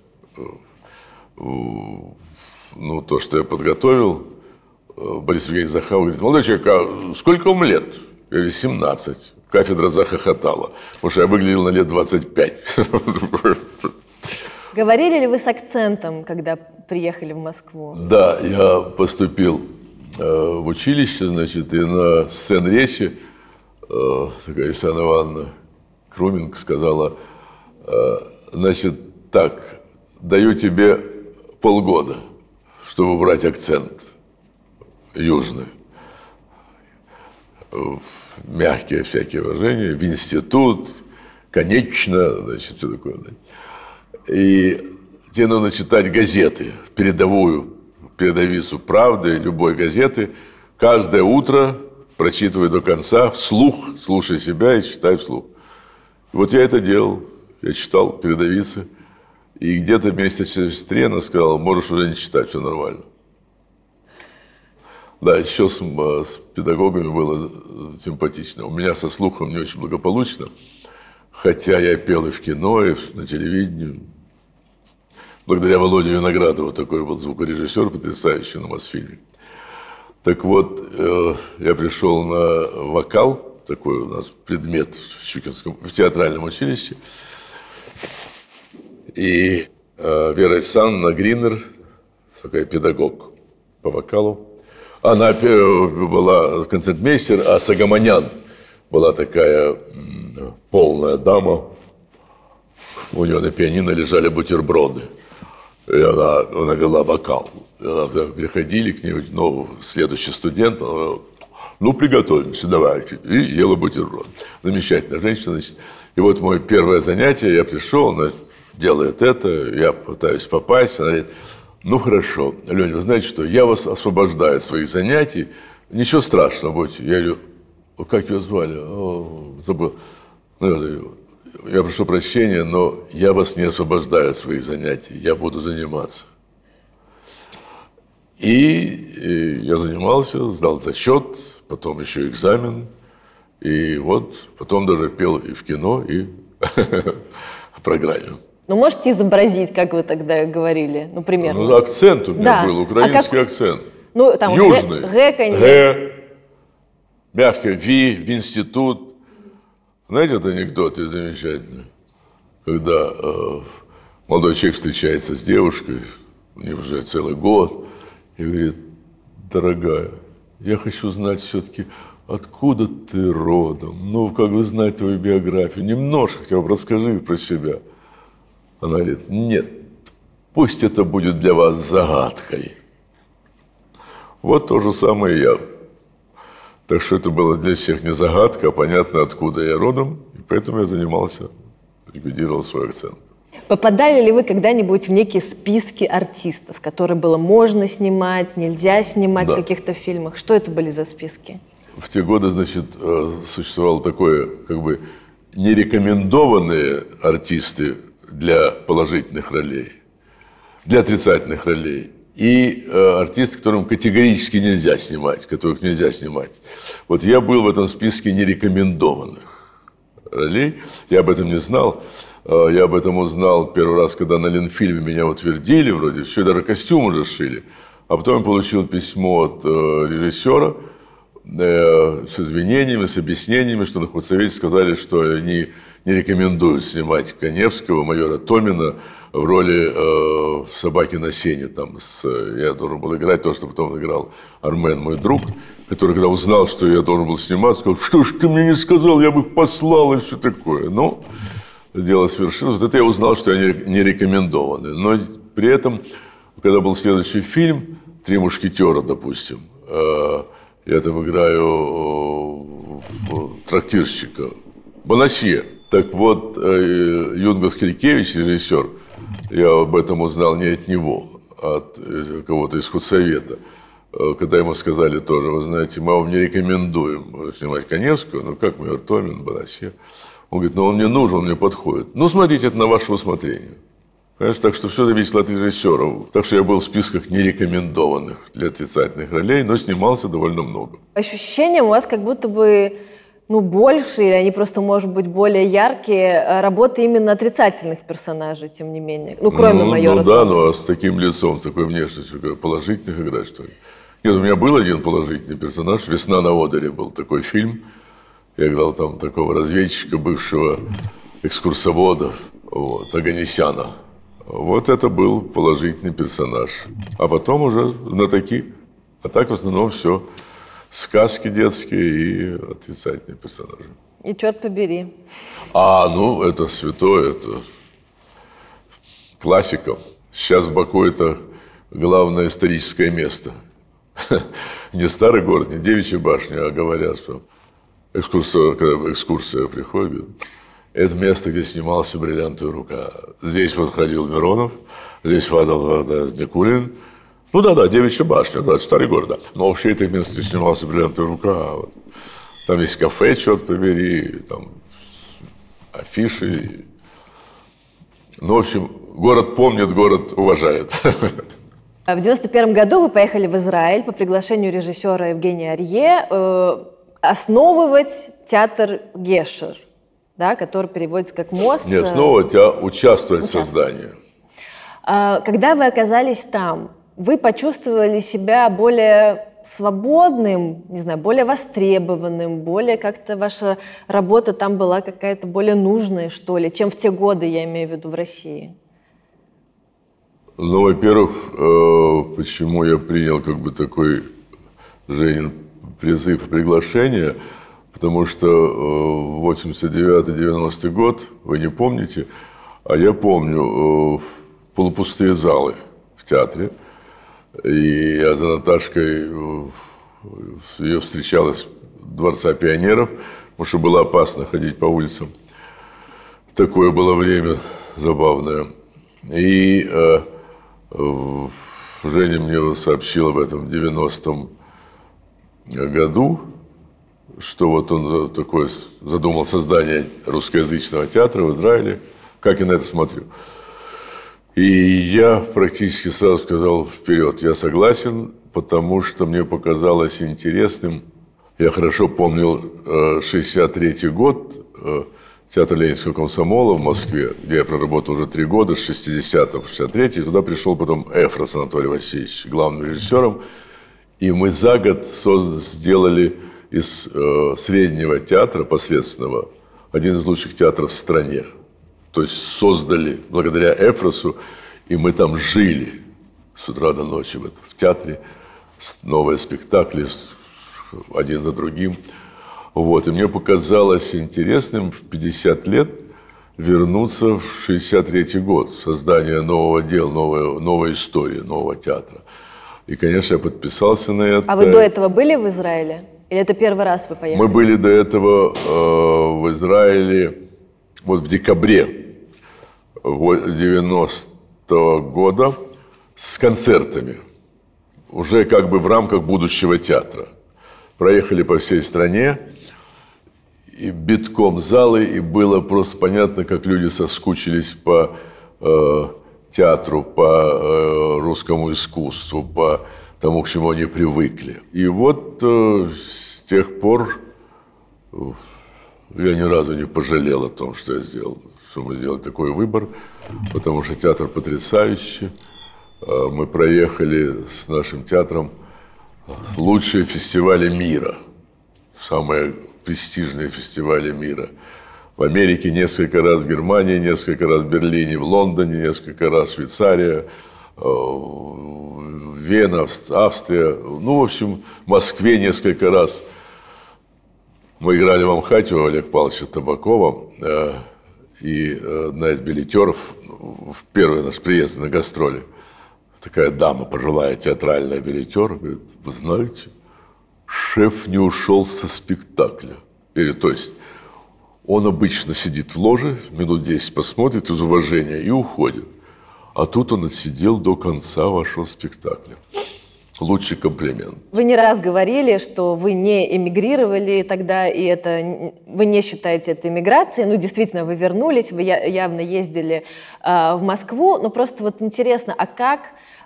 ну, то, что я подготовил, Борис Евгеньевич Захаров говорит, молодой человек, а сколько вам лет? Я говорю, 17. Кафедра захохотала, потому что я выглядел на лет 25. Говорили ли вы с акцентом, когда приехали в Москву? Да, я поступил в училище, значит, и на сцен речи такая Александра Ивановна Круменко сказала, значит, так, даю тебе полгода, чтобы убрать акцент южный. Мягкие всякие выражения, в институт, конечно, значит, все такое. И тебе надо читать газеты, передовицу «Правды», любой газеты, каждое утро прочитывай до конца, вслух, слушай себя и читай вслух. Вот я это делал, я читал передовицы, и где-то месяца через 3 она сказала, можешь уже не читать, все нормально. Да, еще с педагогами было симпатично. У меня со слухом не очень благополучно, хотя я пел и в кино, и на телевидении. Благодаря Володе Виноградову, такой вот звукорежиссер потрясающий на Мосфильме. Так вот, я пришел на вокал, такой у нас предмет в Щукинском, в театральном училище. И Вера Александровна Гринер, такая педагог по вокалу. Она была концертмейстер, а Сагомонян была такая полная дама. У нее на пианино лежали бутерброды. И она вела вокал. И она, приходили к ней, ну, следующий студент, она говорила, ну, приготовимся, давайте. И ела бутерброд. Замечательная женщина, значит. И вот мое первое занятие, я пришел, она делает это, я пытаюсь попасть, она говорит, ну, хорошо, Лёня, вы знаете что, я вас освобождаю от своих занятий, ничего страшного, будете. Я говорю, как ее звали? О, забыл. Я прошу прощения, но я вас не освобождаю от своих занятий, я буду заниматься. И я занимался, сдал зачет, потом еще экзамен, и вот потом даже пел и в кино, и в программе. Ну, можете изобразить, как вы тогда говорили, ну, примерно? Ну, акцент у меня был, украинский акцент. Ну, там, южный. Г, конечно. Г, мягкое в институт. Знаете, этот анекдот замечательный, когда молодой человек встречается с девушкой, у нее уже целый год, и говорит, дорогая, я хочу знать все-таки, откуда ты родом, ну, как бы знать твою биографию, немножко хотя бы расскажи про себя. Она говорит, нет, пусть это будет для вас загадкой. Вот то же самое и я. Так что это было для всех не загадка, а понятно, откуда я родом, и поэтому я занимался, ликвидировал свой акцент. Попадали ли вы когда-нибудь в некие списки артистов, которые было можно снимать, нельзя снимать, да, в каких-то фильмах? Что это были за списки? В те годы, значит, существовало такое, как бы, нерекомендованные артисты для положительных ролей, для отрицательных ролей. И артисты, которым категорически нельзя снимать, которых нельзя снимать. Вот я был в этом списке нерекомендованных ролей. Я об этом не знал. Я об этом узнал первый раз, когда на Ленфильме меня утвердили вроде. Все, даже костюм уже шили. А потом я получил письмо от режиссера с извинениями, с объяснениями, что на худсовете сказали, что они не рекомендуют снимать Каневского, майора Томина, в роли собаки на сене. Там я должен был играть то, что потом играл Армен, мой друг, который, когда узнал, что я должен был снимать, сказал, что ж ты мне не сказал, я бы их послал и все такое. Ну, дело свершилось. Вот это я узнал, что я не рекомендованный. Но при этом, когда был следующий фильм «Три мушкетера», допустим, я там играю трактирщика, Бонасье. Так вот, Юнгас Хилькевич, режиссер, я об этом узнал не от него, а от кого-то из худсовета, когда ему сказали тоже, вы знаете, мы вам не рекомендуем снимать Каневскую, ну как майор Томин, Бонасье. Он говорит, ну он мне нужен, он мне подходит. Ну смотрите, это на ваше усмотрение. Понимаешь, так что все зависело от режиссера. Так что я был в списках нерекомендованных для отрицательных ролей, но снимался довольно много. Ощущение у вас как будто бы... ну, больше, или они просто, может быть, более яркие, работы именно отрицательных персонажей, тем не менее. Ну, кроме майора. Ну да, но с таким лицом, с такой внешностью, положительных играть, что ли? Нет, у меня был один положительный персонаж, «Весна на Одере» был такой фильм. Я играл там такого разведчика, бывшего экскурсовода, вот, Оганесяна. Вот это был положительный персонаж. А потом уже знатоки. А так в основном все сказки детские и отрицательные персонажи. И «Черт побери». А, ну, это святое, это классика. Сейчас в Баку это главное историческое место. Не старый город, не Девичья башня, а говорят, что когда экскурсия приходит, это место, где снимался «Бриллиантовая рука». Здесь вот ходил Миронов, здесь водил Никулин. Ну да-да, Девичья башня, да, старый город. Да. Но вообще это место, где снимался «Бриллиантовая рука». Вот. Там есть кафе, черт побери, там афиши. Ну, в общем, город помнит, город уважает. В 91 году вы поехали в Израиль по приглашению режиссера Евгения Арье основывать театр Гешер, да, который переводится как «мост». Нет, основывать, а участвовать в создании. Когда вы оказались там, вы почувствовали себя более свободным, не знаю, более востребованным, более как-то ваша работа там была какая-то более нужная, что ли, чем в те годы, я имею в виду, в России? Ну, во-первых, почему я принял как бы такой Женин призыв и приглашение, потому что в 89-90 год, вы не помните, а я помню, полупустые залы в театре. И я за Наташкой, ее встречала с Дворца пионеров, потому что было опасно ходить по улицам. Такое было время забавное. И Женя мне сообщил об этом в 90-м году, что вот он такое задумал создание русскоязычного театра в Израиле. Как я на это смотрю? И я практически сразу сказал вперед, я согласен, потому что мне показалось интересным. Я хорошо помнил 63 год, театр Ленинского комсомола в Москве, где я проработал уже 3 года, с 60 по 63, и туда пришел потом Эфрос Анатолий Васильевич, главным режиссером. И мы за год сделали из среднего театра, посредственного, один из лучших театров в стране. То есть создали благодаря Эфросу, и мы там жили с утра до ночи в театре, новые спектакли один за другим. Вот. И мне показалось интересным в 50 лет вернуться в 63-й год, создание нового дела, новой истории, нового театра. И, конечно, я подписался на это. А вы до этого были в Израиле? Или это первый раз вы поехали? Мы были до этого в Израиле. Вот в декабре 90-го года с концертами, уже как бы в рамках будущего театра. Проехали по всей стране, и битком залы, и было просто понятно, как люди соскучились по театру, по русскому искусству, по тому, к чему они привыкли. И вот с тех пор... Я ни разу не пожалел о том, что я сделал, что мы сделали такой выбор, потому что театр потрясающий. Мы проехали с нашим театром лучшие фестивали мира, самые престижные фестивали мира. В Америке несколько раз, в Германии несколько раз, в Берлине, в Лондоне несколько раз, Швейцария, Вена, Австрия, ну, в общем, в Москве несколько раз. Мы играли в Амхате у Олега Павловича Табакова, и одна из билетеров в первый наш приезд на гастроли, такая дама, пожилая театральная билетер, говорит: вы знаете, шеф не ушел со спектакля. Или, то есть, он обычно сидит в ложе, минут 10 посмотрит из уважения и уходит. А тут он отсидел до конца вашего спектакля. Лучший комплимент. Вы не раз говорили, что вы не эмигрировали тогда, и это вы не считаете это эмиграцией. Ну, действительно, вы вернулись, вы явно ездили в Москву. Но просто вот интересно, а как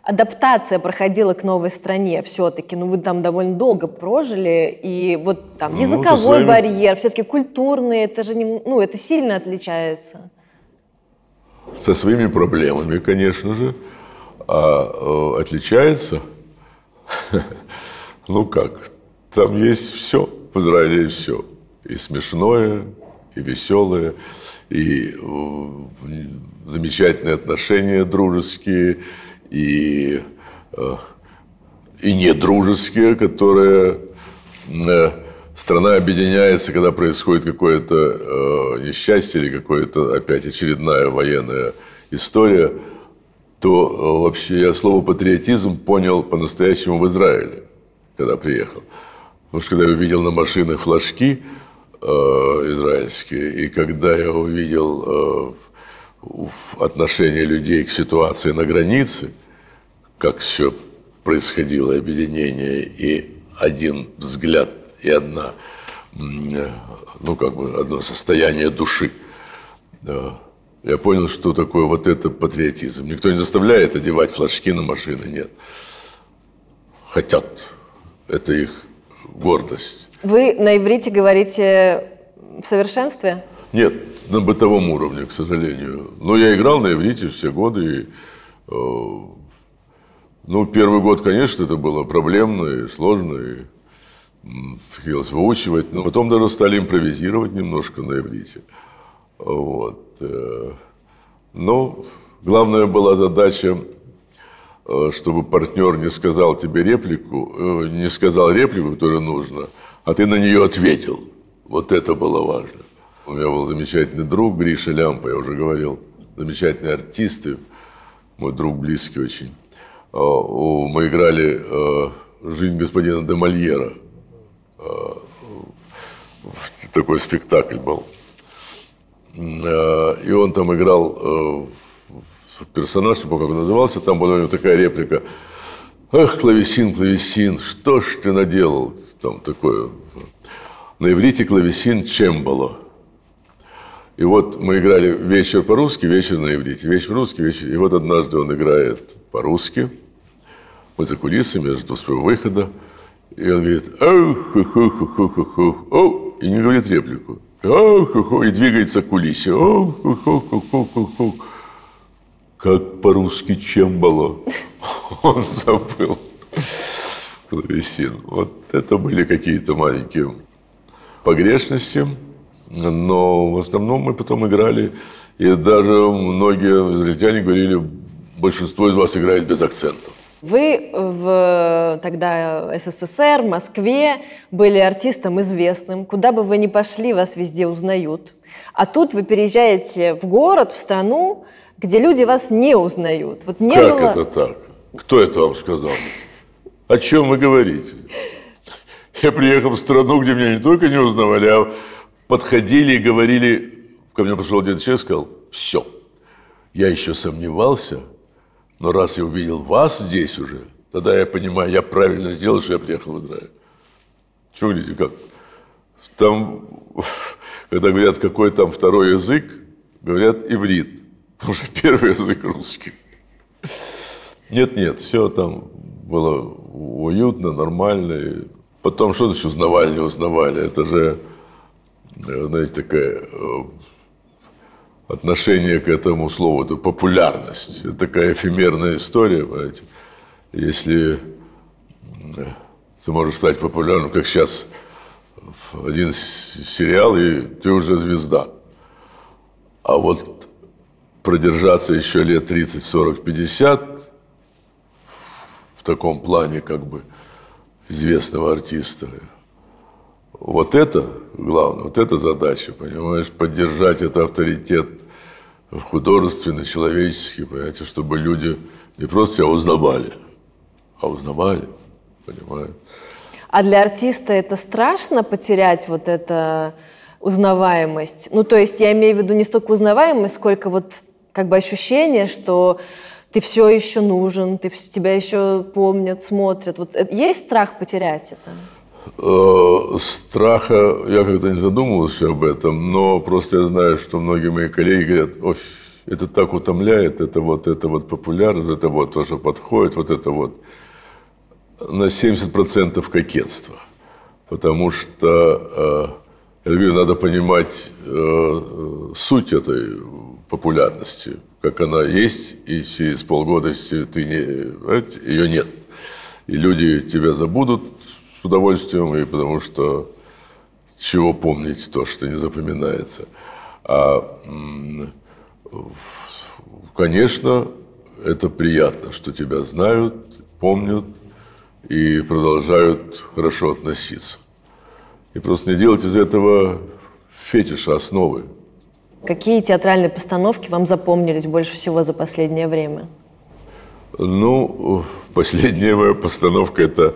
адаптация проходила к новой стране все-таки? Ну, вы там довольно долго прожили, и вот там языковой барьер, все-таки культурный, это же не, ну, это сильно отличается. Со своими проблемами, конечно же, отличается. Ну как, там есть все, в Израиле все. И смешное, и веселое, и замечательные отношения дружеские, и недружеские, которые... Страна объединяется, когда происходит какое-то несчастье или какое-то опять очередная военная история, то вообще я слово патриотизм понял по-настоящему в Израиле, когда приехал. Потому что когда я увидел на машинах флажки израильские, и когда я увидел отношение людей к ситуации на границе, как все происходило, объединение, и один взгляд, и одна, ну, как бы одно состояние души. Я понял, что такое вот это патриотизм. Никто не заставляет одевать флажки на машины, нет. Хотят. Это их гордость. Вы на иврите говорите в совершенстве? Нет, на бытовом уровне, к сожалению. Но я играл на иврите все годы. И, ну, первый год, конечно, это было проблемно и сложно. И хотелось выучивать, но потом даже стали импровизировать немножко на иврите. Вот. Но главная была задача, чтобы партнер не сказал тебе реплику, не сказал реплику, которую нужно, а ты на нее ответил. Вот это было важно. У меня был замечательный друг Гриша Лямпа, я уже говорил, замечательные артисты, мой друг близкий очень. Мы играли «Жизнь господина де Мольера». Такой спектакль был. И он там играл персонаж, не помню, как он назывался, там была у него такая реплика: «Эх, клавесин, клавесин, что ж ты наделал?» Там такое. На иврите клавесин чембало. И вот мы играли вечер по-русски, вечер на иврите, вечер по-русски, вечер. И вот однажды он играет по-русски. Мы за кулисами, ждем своего выхода. И он говорит: «Ох-хо-хо-хо-хо-хо-хо», и не говорит реплику. «Ох-хо-хо», и двигается к кулисе. «Ох-хо-хо-хо-хо-хо». Как по-русски чембало. Он забыл клавесин. Вот это были какие-то маленькие погрешности. Но в основном мы потом играли. И даже многие израильтяне говорили: большинство из вас играет без акцента. Вы в тогда СССР, в Москве были артистом известным. Куда бы вы ни пошли, вас везде узнают. А тут вы переезжаете в город, в страну, где люди вас не узнают. Вот не как было... это так? Кто это вам сказал? О чем вы говорите? Я приехал в страну, где меня не только не узнавали, а подходили и говорили... Ко мне пришел один человек и сказал: «Все, я еще сомневался, но раз я увидел вас здесь уже, тогда я понимаю, я правильно сделал, что я приехал в Израиль». Что говорите, как? Там, когда говорят, какой там второй язык, говорят иврит, потому что первый язык русский. Нет-нет, все там было уютно, нормально. И потом, что значит узнавали, не узнавали? Это же, знаете, такая... отношение к этому слову, это популярность. Это такая эфемерная история, понимаете. Если ты можешь стать популярным, как сейчас один сериал, и ты уже звезда. А вот продержаться еще лет 30, 40, 50 в таком плане как бы известного артиста, вот это главное, вот это задача, понимаешь, поддержать этот авторитет художественный, человеческий, понимаете, чтобы люди не просто тебя узнавали, а узнавали, понимаешь. А для артиста это страшно потерять вот эту узнаваемость? Ну, то есть я имею в виду не столько узнаваемость, сколько вот как бы ощущение, что ты все еще нужен, тебя еще помнят, смотрят. Вот есть страх потерять это? Страха, я как-то не задумывался об этом, но просто я знаю, что многие мои коллеги говорят: «Ой, это так утомляет, это вот популярно, это вот то, что подходит, вот это вот». На 70% кокетство, потому что, я говорю, надо понимать суть этой популярности, как она есть, и через полгода, если ты не, ее нет, и люди тебя забудут с удовольствием, и потому что чего помнить то, что не запоминается. Конечно, это приятно, что тебя знают, помнят и продолжают хорошо относиться. И просто не делать из этого фетиша, основы. Какие театральные постановки вам запомнились больше всего за последнее время? Ну, последняя моя постановка – это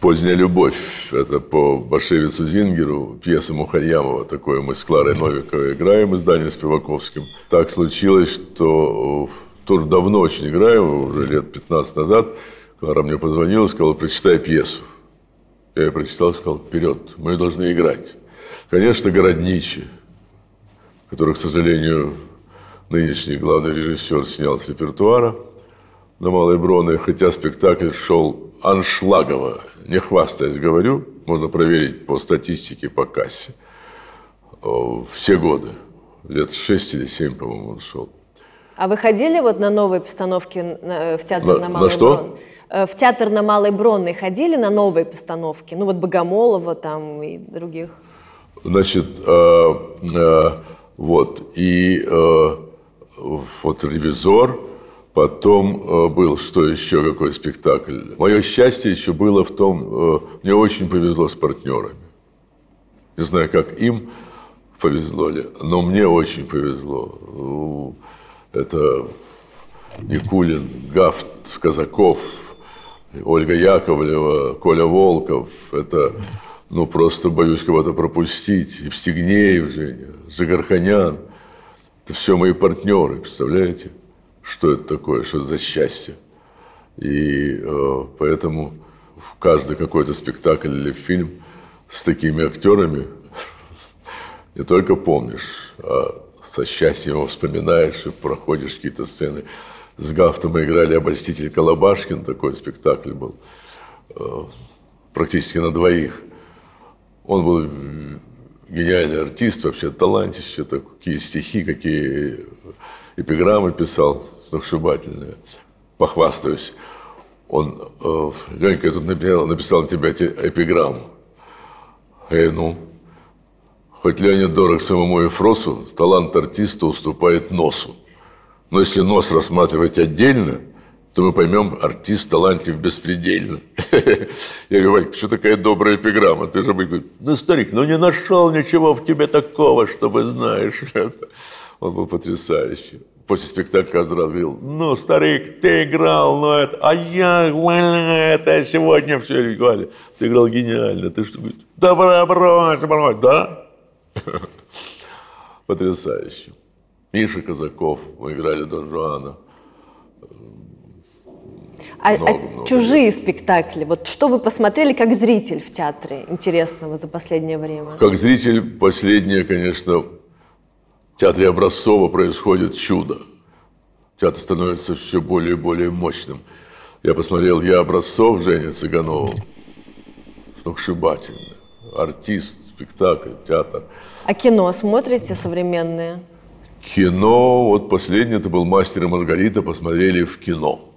«Поздняя любовь». Это по Башевицу Зингеру, пьеса Мухарьямова. Такое мы с Кларой Новиковой играем, издание с Пиваковским. Так случилось, что тоже давно очень играем, уже лет 15 назад. Клара мне позвонила, сказала: прочитай пьесу. Я ее прочитал, сказал: вперед, мы ее должны играть. Конечно, городничи, которых, к сожалению, нынешний главный режиссер снял с репертуара на «Малой Бронной», хотя спектакль шел аншлагово, не хвастаясь говорю, можно проверить по статистике, по кассе. Все годы, лет 6 или 7, по-моему, он шел. А вы ходили вот на новые постановки в театр на Малой Бронной? В театр на Малой Бронной ходили на новые постановки? Ну вот Богомолова там и других. Значит, вот, и вот «Ревизор», потом был, что еще, какой спектакль. Мое счастье еще было в том, мне очень повезло с партнерами. Не знаю, как им повезло ли, но мне очень повезло. Это Никулин, Гафт, Казаков, Ольга Яковлева, Коля Волков. Это, ну, просто боюсь кого-то пропустить. Евстигнеев, Женя, Загарханян. Это все мои партнеры, представляете? Что это такое, что это за счастье? И поэтому в каждый какой-то спектакль или фильм с такими актерами не только помнишь, а со счастьем его вспоминаешь и проходишь какие-то сцены. С Гафтом мы играли «Обольститель Колобашкин», такой спектакль был, практически на двоих. Он был гениальный артист, вообще талантище, такие стихи, какие эпиграммы писал, сногсшибательные. Похвастаюсь, он: Ленька, я тут написал на тебя эпиграмму. Ну, хоть Леонид дорог самому Эфросу, талант артиста уступает носу. Но если нос рассматривать отдельно, то мы поймем: артист талантлив беспредельно. Я говорю: Валька, почему такая добрая эпиграмма? Ты же говоришь: ну, старик, ну не нашел ничего в тебе такого, чтобы знаешь это. Он был потрясающий. После спектакля каждый раз говорил: ну, старик, ты играл, ну это, а я это сегодня все играли. Ты играл гениально. Ты что, говоришь? Да брось, да? Потрясающе. Миша Казаков, мы играли Дон Жуана. А чужие спектакли? Вот что вы посмотрели как зритель в театре интересного за последнее время? Как зритель последнее, конечно... В театре Образцова происходит чудо. Театр становится все более и более мощным. Я посмотрел «Я Образцов» Жени Цыганова. Сногсшибательно. Артист, спектакль, театр. А кино смотрите современное? Кино. Вот последний это был «Мастер и Маргарита». Посмотрели в кино.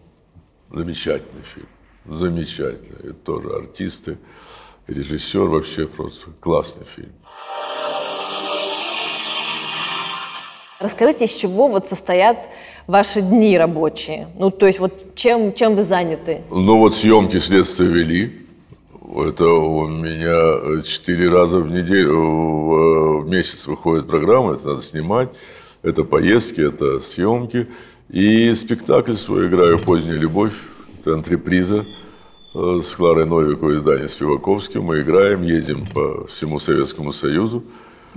Замечательный фильм. Замечательный. Это тоже артисты, режиссер. Вообще просто классный фильм. Расскажите, из чего вот состоят ваши дни рабочие? Ну, то есть, вот чем вы заняты? Ну, вот съемки «Следствие вели». Это у меня 4 раза в неделю, в месяц выходит программа, это надо снимать. Это поездки, это съемки. И спектакль свой играю «Поздняя любовь». Это антреприза с Кларой Новиковой, издание с Пиваковским. Мы играем, ездим по всему Советскому Союзу.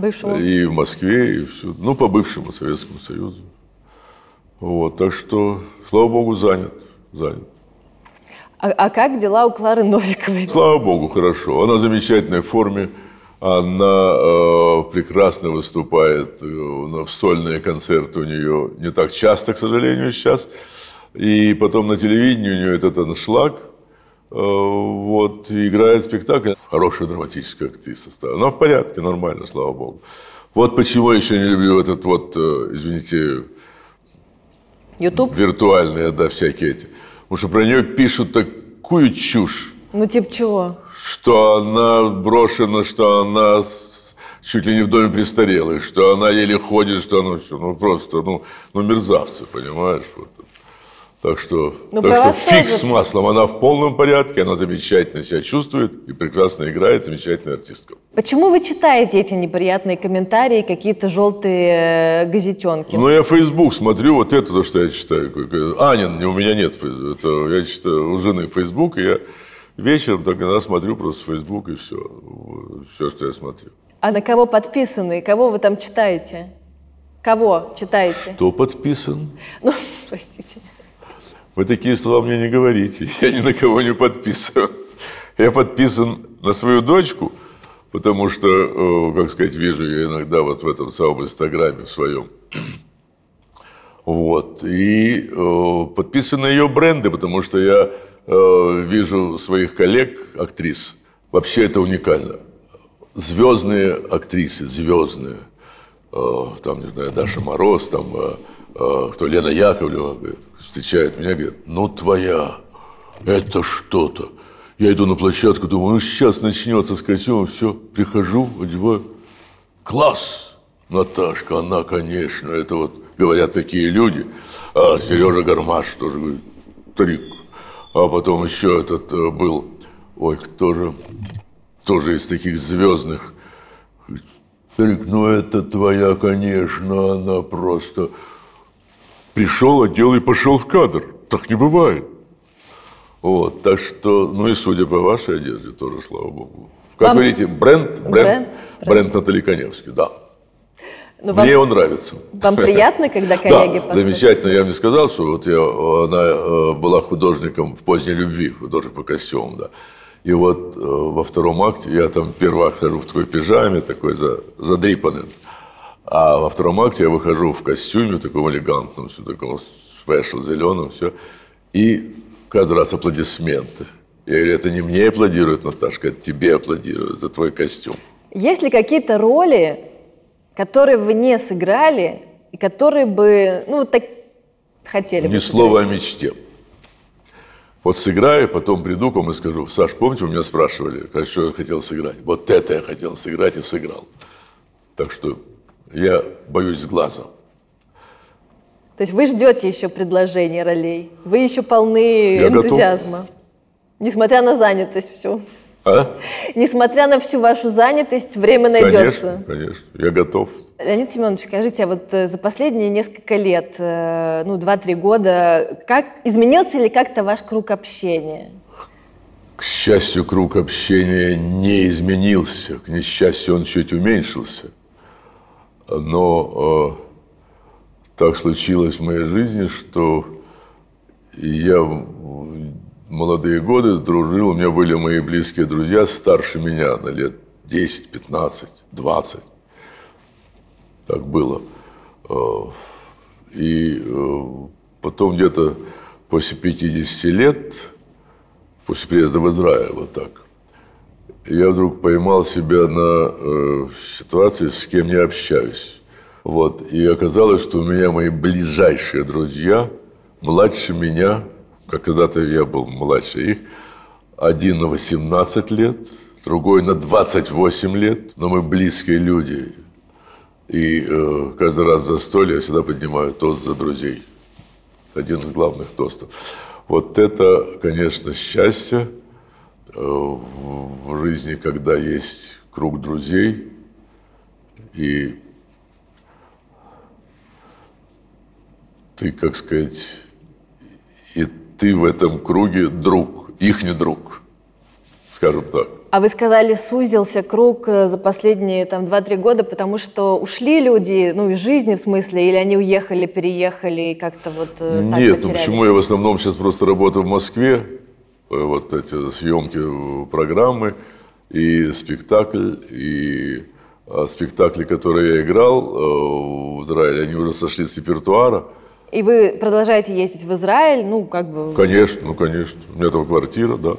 Бывшему. И в Москве, и всю, ну, по бывшему Советскому Союзу. Вот, так что, слава богу, занят. А как дела у Клары Новиковой? Слава богу, хорошо. Она в замечательной форме, она прекрасно выступает, в сольные концерты у нее не так часто, к сожалению, сейчас. И потом на телевидении у нее этот аншлаг. Вот, и играет спектакль. Хорошая драматическая актриса стала. Она в порядке, нормально, слава богу. Вот почему я еще не люблю этот вот, извините, YouTube? Виртуальные, да, всякие эти. Потому что про нее пишут такую чушь. Ну, типа чего? Что она брошена, что она чуть ли не в доме престарелых, что она еле ходит, что она просто мерзавцы, понимаешь? Вот. Так что фиг с маслом, она в полном порядке, она замечательно себя чувствует и прекрасно играет, замечательная артистка. Почему вы читаете эти неприятные комментарии, какие-то желтые газетенки? Ну, я Facebook смотрю, вот это то, что я читаю. Анин, у меня нет, это, я читаю у жены Facebook, и я вечером так иногда смотрю просто Facebook и все, все, что я смотрю. А на кого подписаны, кого вы там читаете? Кого читаете? Кто подписан? Ну, простите. Вы такие слова мне не говорите, я ни на кого не подписан. Я подписан на свою дочку, потому что, как сказать, вижу ее иногда вот в этом самом Инстаграме в своем. Вот. И подписан на ее бренды, потому что я вижу своих коллег, актрис. Вообще это уникально. Звездные актрисы, звездные. Там, не знаю, Даша Мороз, там... Кто Лена Яковлева говорит, встречает меня, говорит, ну твоя, это что-то. Я иду на площадку, думаю, ну сейчас начнется с костюмом, все, прихожу, одеваю. Класс, Наташка, она, конечно, это вот говорят такие люди. А Сережа Гармаш тоже говорит, трик. А потом еще этот был, ой, кто же, тоже из таких звездных. Трик, ну это твоя, конечно, она просто... Пришел, одел и пошел в кадр. Так не бывает. Вот, так что, ну и судя по вашей одежде, тоже, слава богу. Как вам... говорите, бренд Натальи Каневской, да. Но мне вам... он нравится. Вам приятно, когда коллеги да, замечательно. Я бы не сказал, что вот она была художником в «Поздней любви», художник по костюмам, да. И вот во втором акте, я там первый акт хожу в такой пижаме, такой задрипанный. А во втором акте я выхожу в костюме, таком элегантном, все таком спешл, зеленом, все. И каждый раз аплодисменты. Я говорю, это не мне аплодирует, Наташка, это тебе аплодирует, это твой костюм. Есть ли какие-то роли, которые вы не сыграли, и которые бы, ну, вот так хотели бы сыграть? Ни слова о мечте. Вот сыграю, потом приду к вам и скажу, Саш, помните, вы меня спрашивали, что я хотел сыграть? Вот это я хотел сыграть и сыграл. Так что... Я боюсь глаза. То есть вы ждете еще предложений ролей? Вы еще полны энтузиазма? Готов. Несмотря на занятость всю? А? Несмотря на всю вашу занятость, время найдется? Конечно, конечно. Я готов. Леонид Семенович, скажите, а вот за последние несколько лет, ну, 2-3 года, как, изменился ли как-то ваш круг общения? К счастью, круг общения не изменился. К несчастью, он чуть уменьшился. Но так случилось в моей жизни, что я в молодые годы дружил, у меня были мои близкие друзья старше меня на лет 10, 15, 20. Так было. И потом где-то после 50 лет, после приезда в Израиль, вот так, я вдруг поймал себя на ситуации, с кем я общаюсь. Вот. И оказалось, что у меня мои ближайшие друзья младше меня, как когда-то я был младше их, один на 18 лет, другой на 28 лет, но мы близкие люди. И каждый раз в застолье я всегда поднимаю тост за друзей. Один из главных тостов. Вот это, конечно, счастье. В жизни, когда есть круг друзей, и ты, как сказать, и ты в этом круге друг, ихний друг, скажем так. А вы сказали, сузился круг за последние там 2-3 года, потому что ушли люди, ну, из жизни в смысле, или они уехали, переехали и как-то вот так потерялись? Нет, ну почему я в основном сейчас просто работаю в Москве, вот эти съемки программы и спектакль, и спектакли, которые я играл в Израиле, они уже сошли с репертуара. И вы продолжаете ездить в Израиль, ну, как бы... Конечно, ну, конечно. У меня там квартира, да.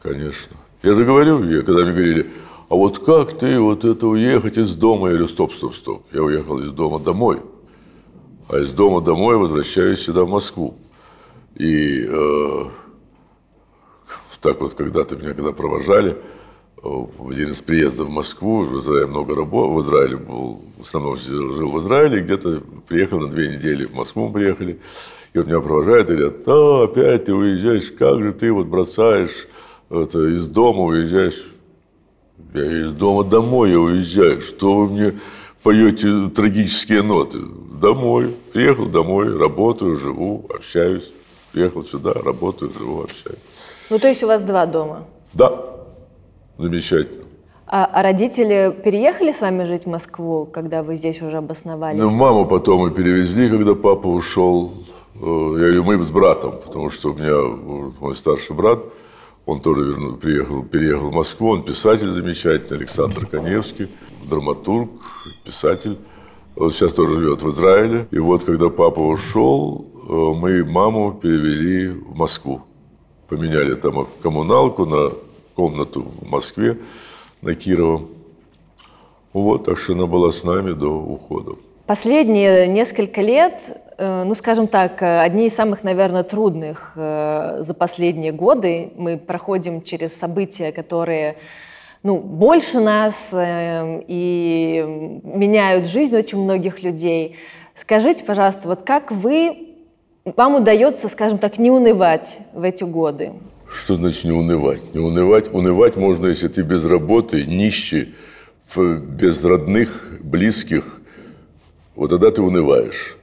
Конечно. Я же говорю, когда мне говорили, а вот как ты вот это уехать из дома? Я говорю, стоп, стоп, стоп. Я уехал из дома домой. А из дома домой возвращаюсь сюда, в Москву. И... так вот, когда-то меня когда провожали, в один из приездов в Москву, в Израиле много работал, в Израиле был, в основном жил в Израиле, где-то приехал на 2 недели, в Москву приехали, и вот меня провожают и говорят: «А, опять ты уезжаешь, как же ты вот бросаешь это, из дома уезжаешь?» Я из дома домой я уезжаю, что вы мне поете трагические ноты? Домой, приехал домой, работаю, живу, общаюсь, приехал сюда, работаю, живу, общаюсь. Ну, то есть у вас 2 дома? Да. Замечательно. А родители переехали с вами жить в Москву, когда вы здесь уже обосновались? Ну, маму потом мы перевезли, когда папа ушел. Я говорю, мы с братом, потому что у меня мой старший брат, он тоже переехал в Москву, он писатель замечательный, Александр Каневский, драматург, писатель. Он сейчас тоже живет в Израиле. И вот, когда папа ушел, мы маму перевели в Москву. Поменяли там коммуналку на комнату в Москве, на Кирово. Вот, так что она была с нами до ухода. Последние несколько лет, ну, скажем так, одни из самых, наверное, трудных за последние годы. Мы проходим через события, которые, ну, больше нас и меняют жизнь очень многих людей. Скажите, пожалуйста, вот как вам удается, скажем так, не унывать в эти годы? Что значит не унывать? Не унывать? Унывать можно, если ты без работы, нищий, без родных, близких. Вот тогда ты унываешь.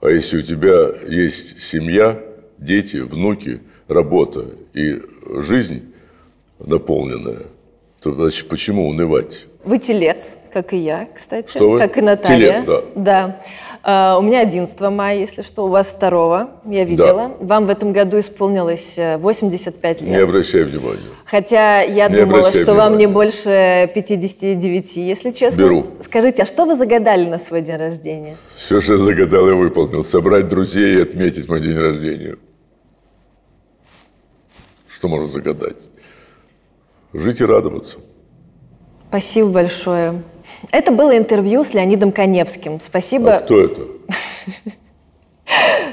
А если у тебя есть семья, дети, внуки, работа и жизнь наполненная, то значит почему унывать? Вы телец, как и я, кстати. Что вы? Как и Наталья. Телец, да. Да. У меня 11 мая, если что, у вас 2-го, я видела. Да. Вам в этом году исполнилось 85 лет. Не обращай внимания. Хотя я думала, что вам не больше 59, если честно. Беру. Скажите, а что вы загадали на свой день рождения? Все, что я загадал, я выполнил. Собрать друзей и отметить мой день рождения. Что можно загадать? Жить и радоваться. Спасибо большое. Это было интервью с Леонидом Каневским. Спасибо. А кто это?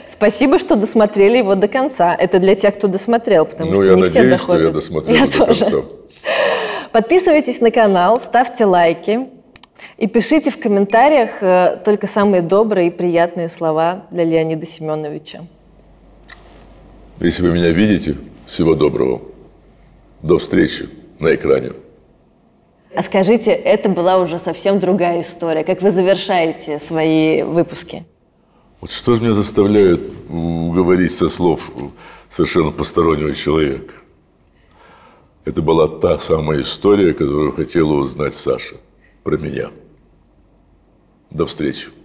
Спасибо, что досмотрели его до конца. Это для тех, кто досмотрел, потому что не все доходят. Ну, я надеюсь, что я досмотрел до конца. Подписывайтесь на канал, ставьте лайки и пишите в комментариях только самые добрые и приятные слова для Леонида Семеновича. Если вы меня видите, всего доброго. До встречи на экране. А скажите, это была уже совсем другая история. Как вы завершаете свои выпуски? Вот что же меня заставляет говорить со слов совершенно постороннего человека? Это была та самая история, которую хотела узнать Саша про меня. До встречи.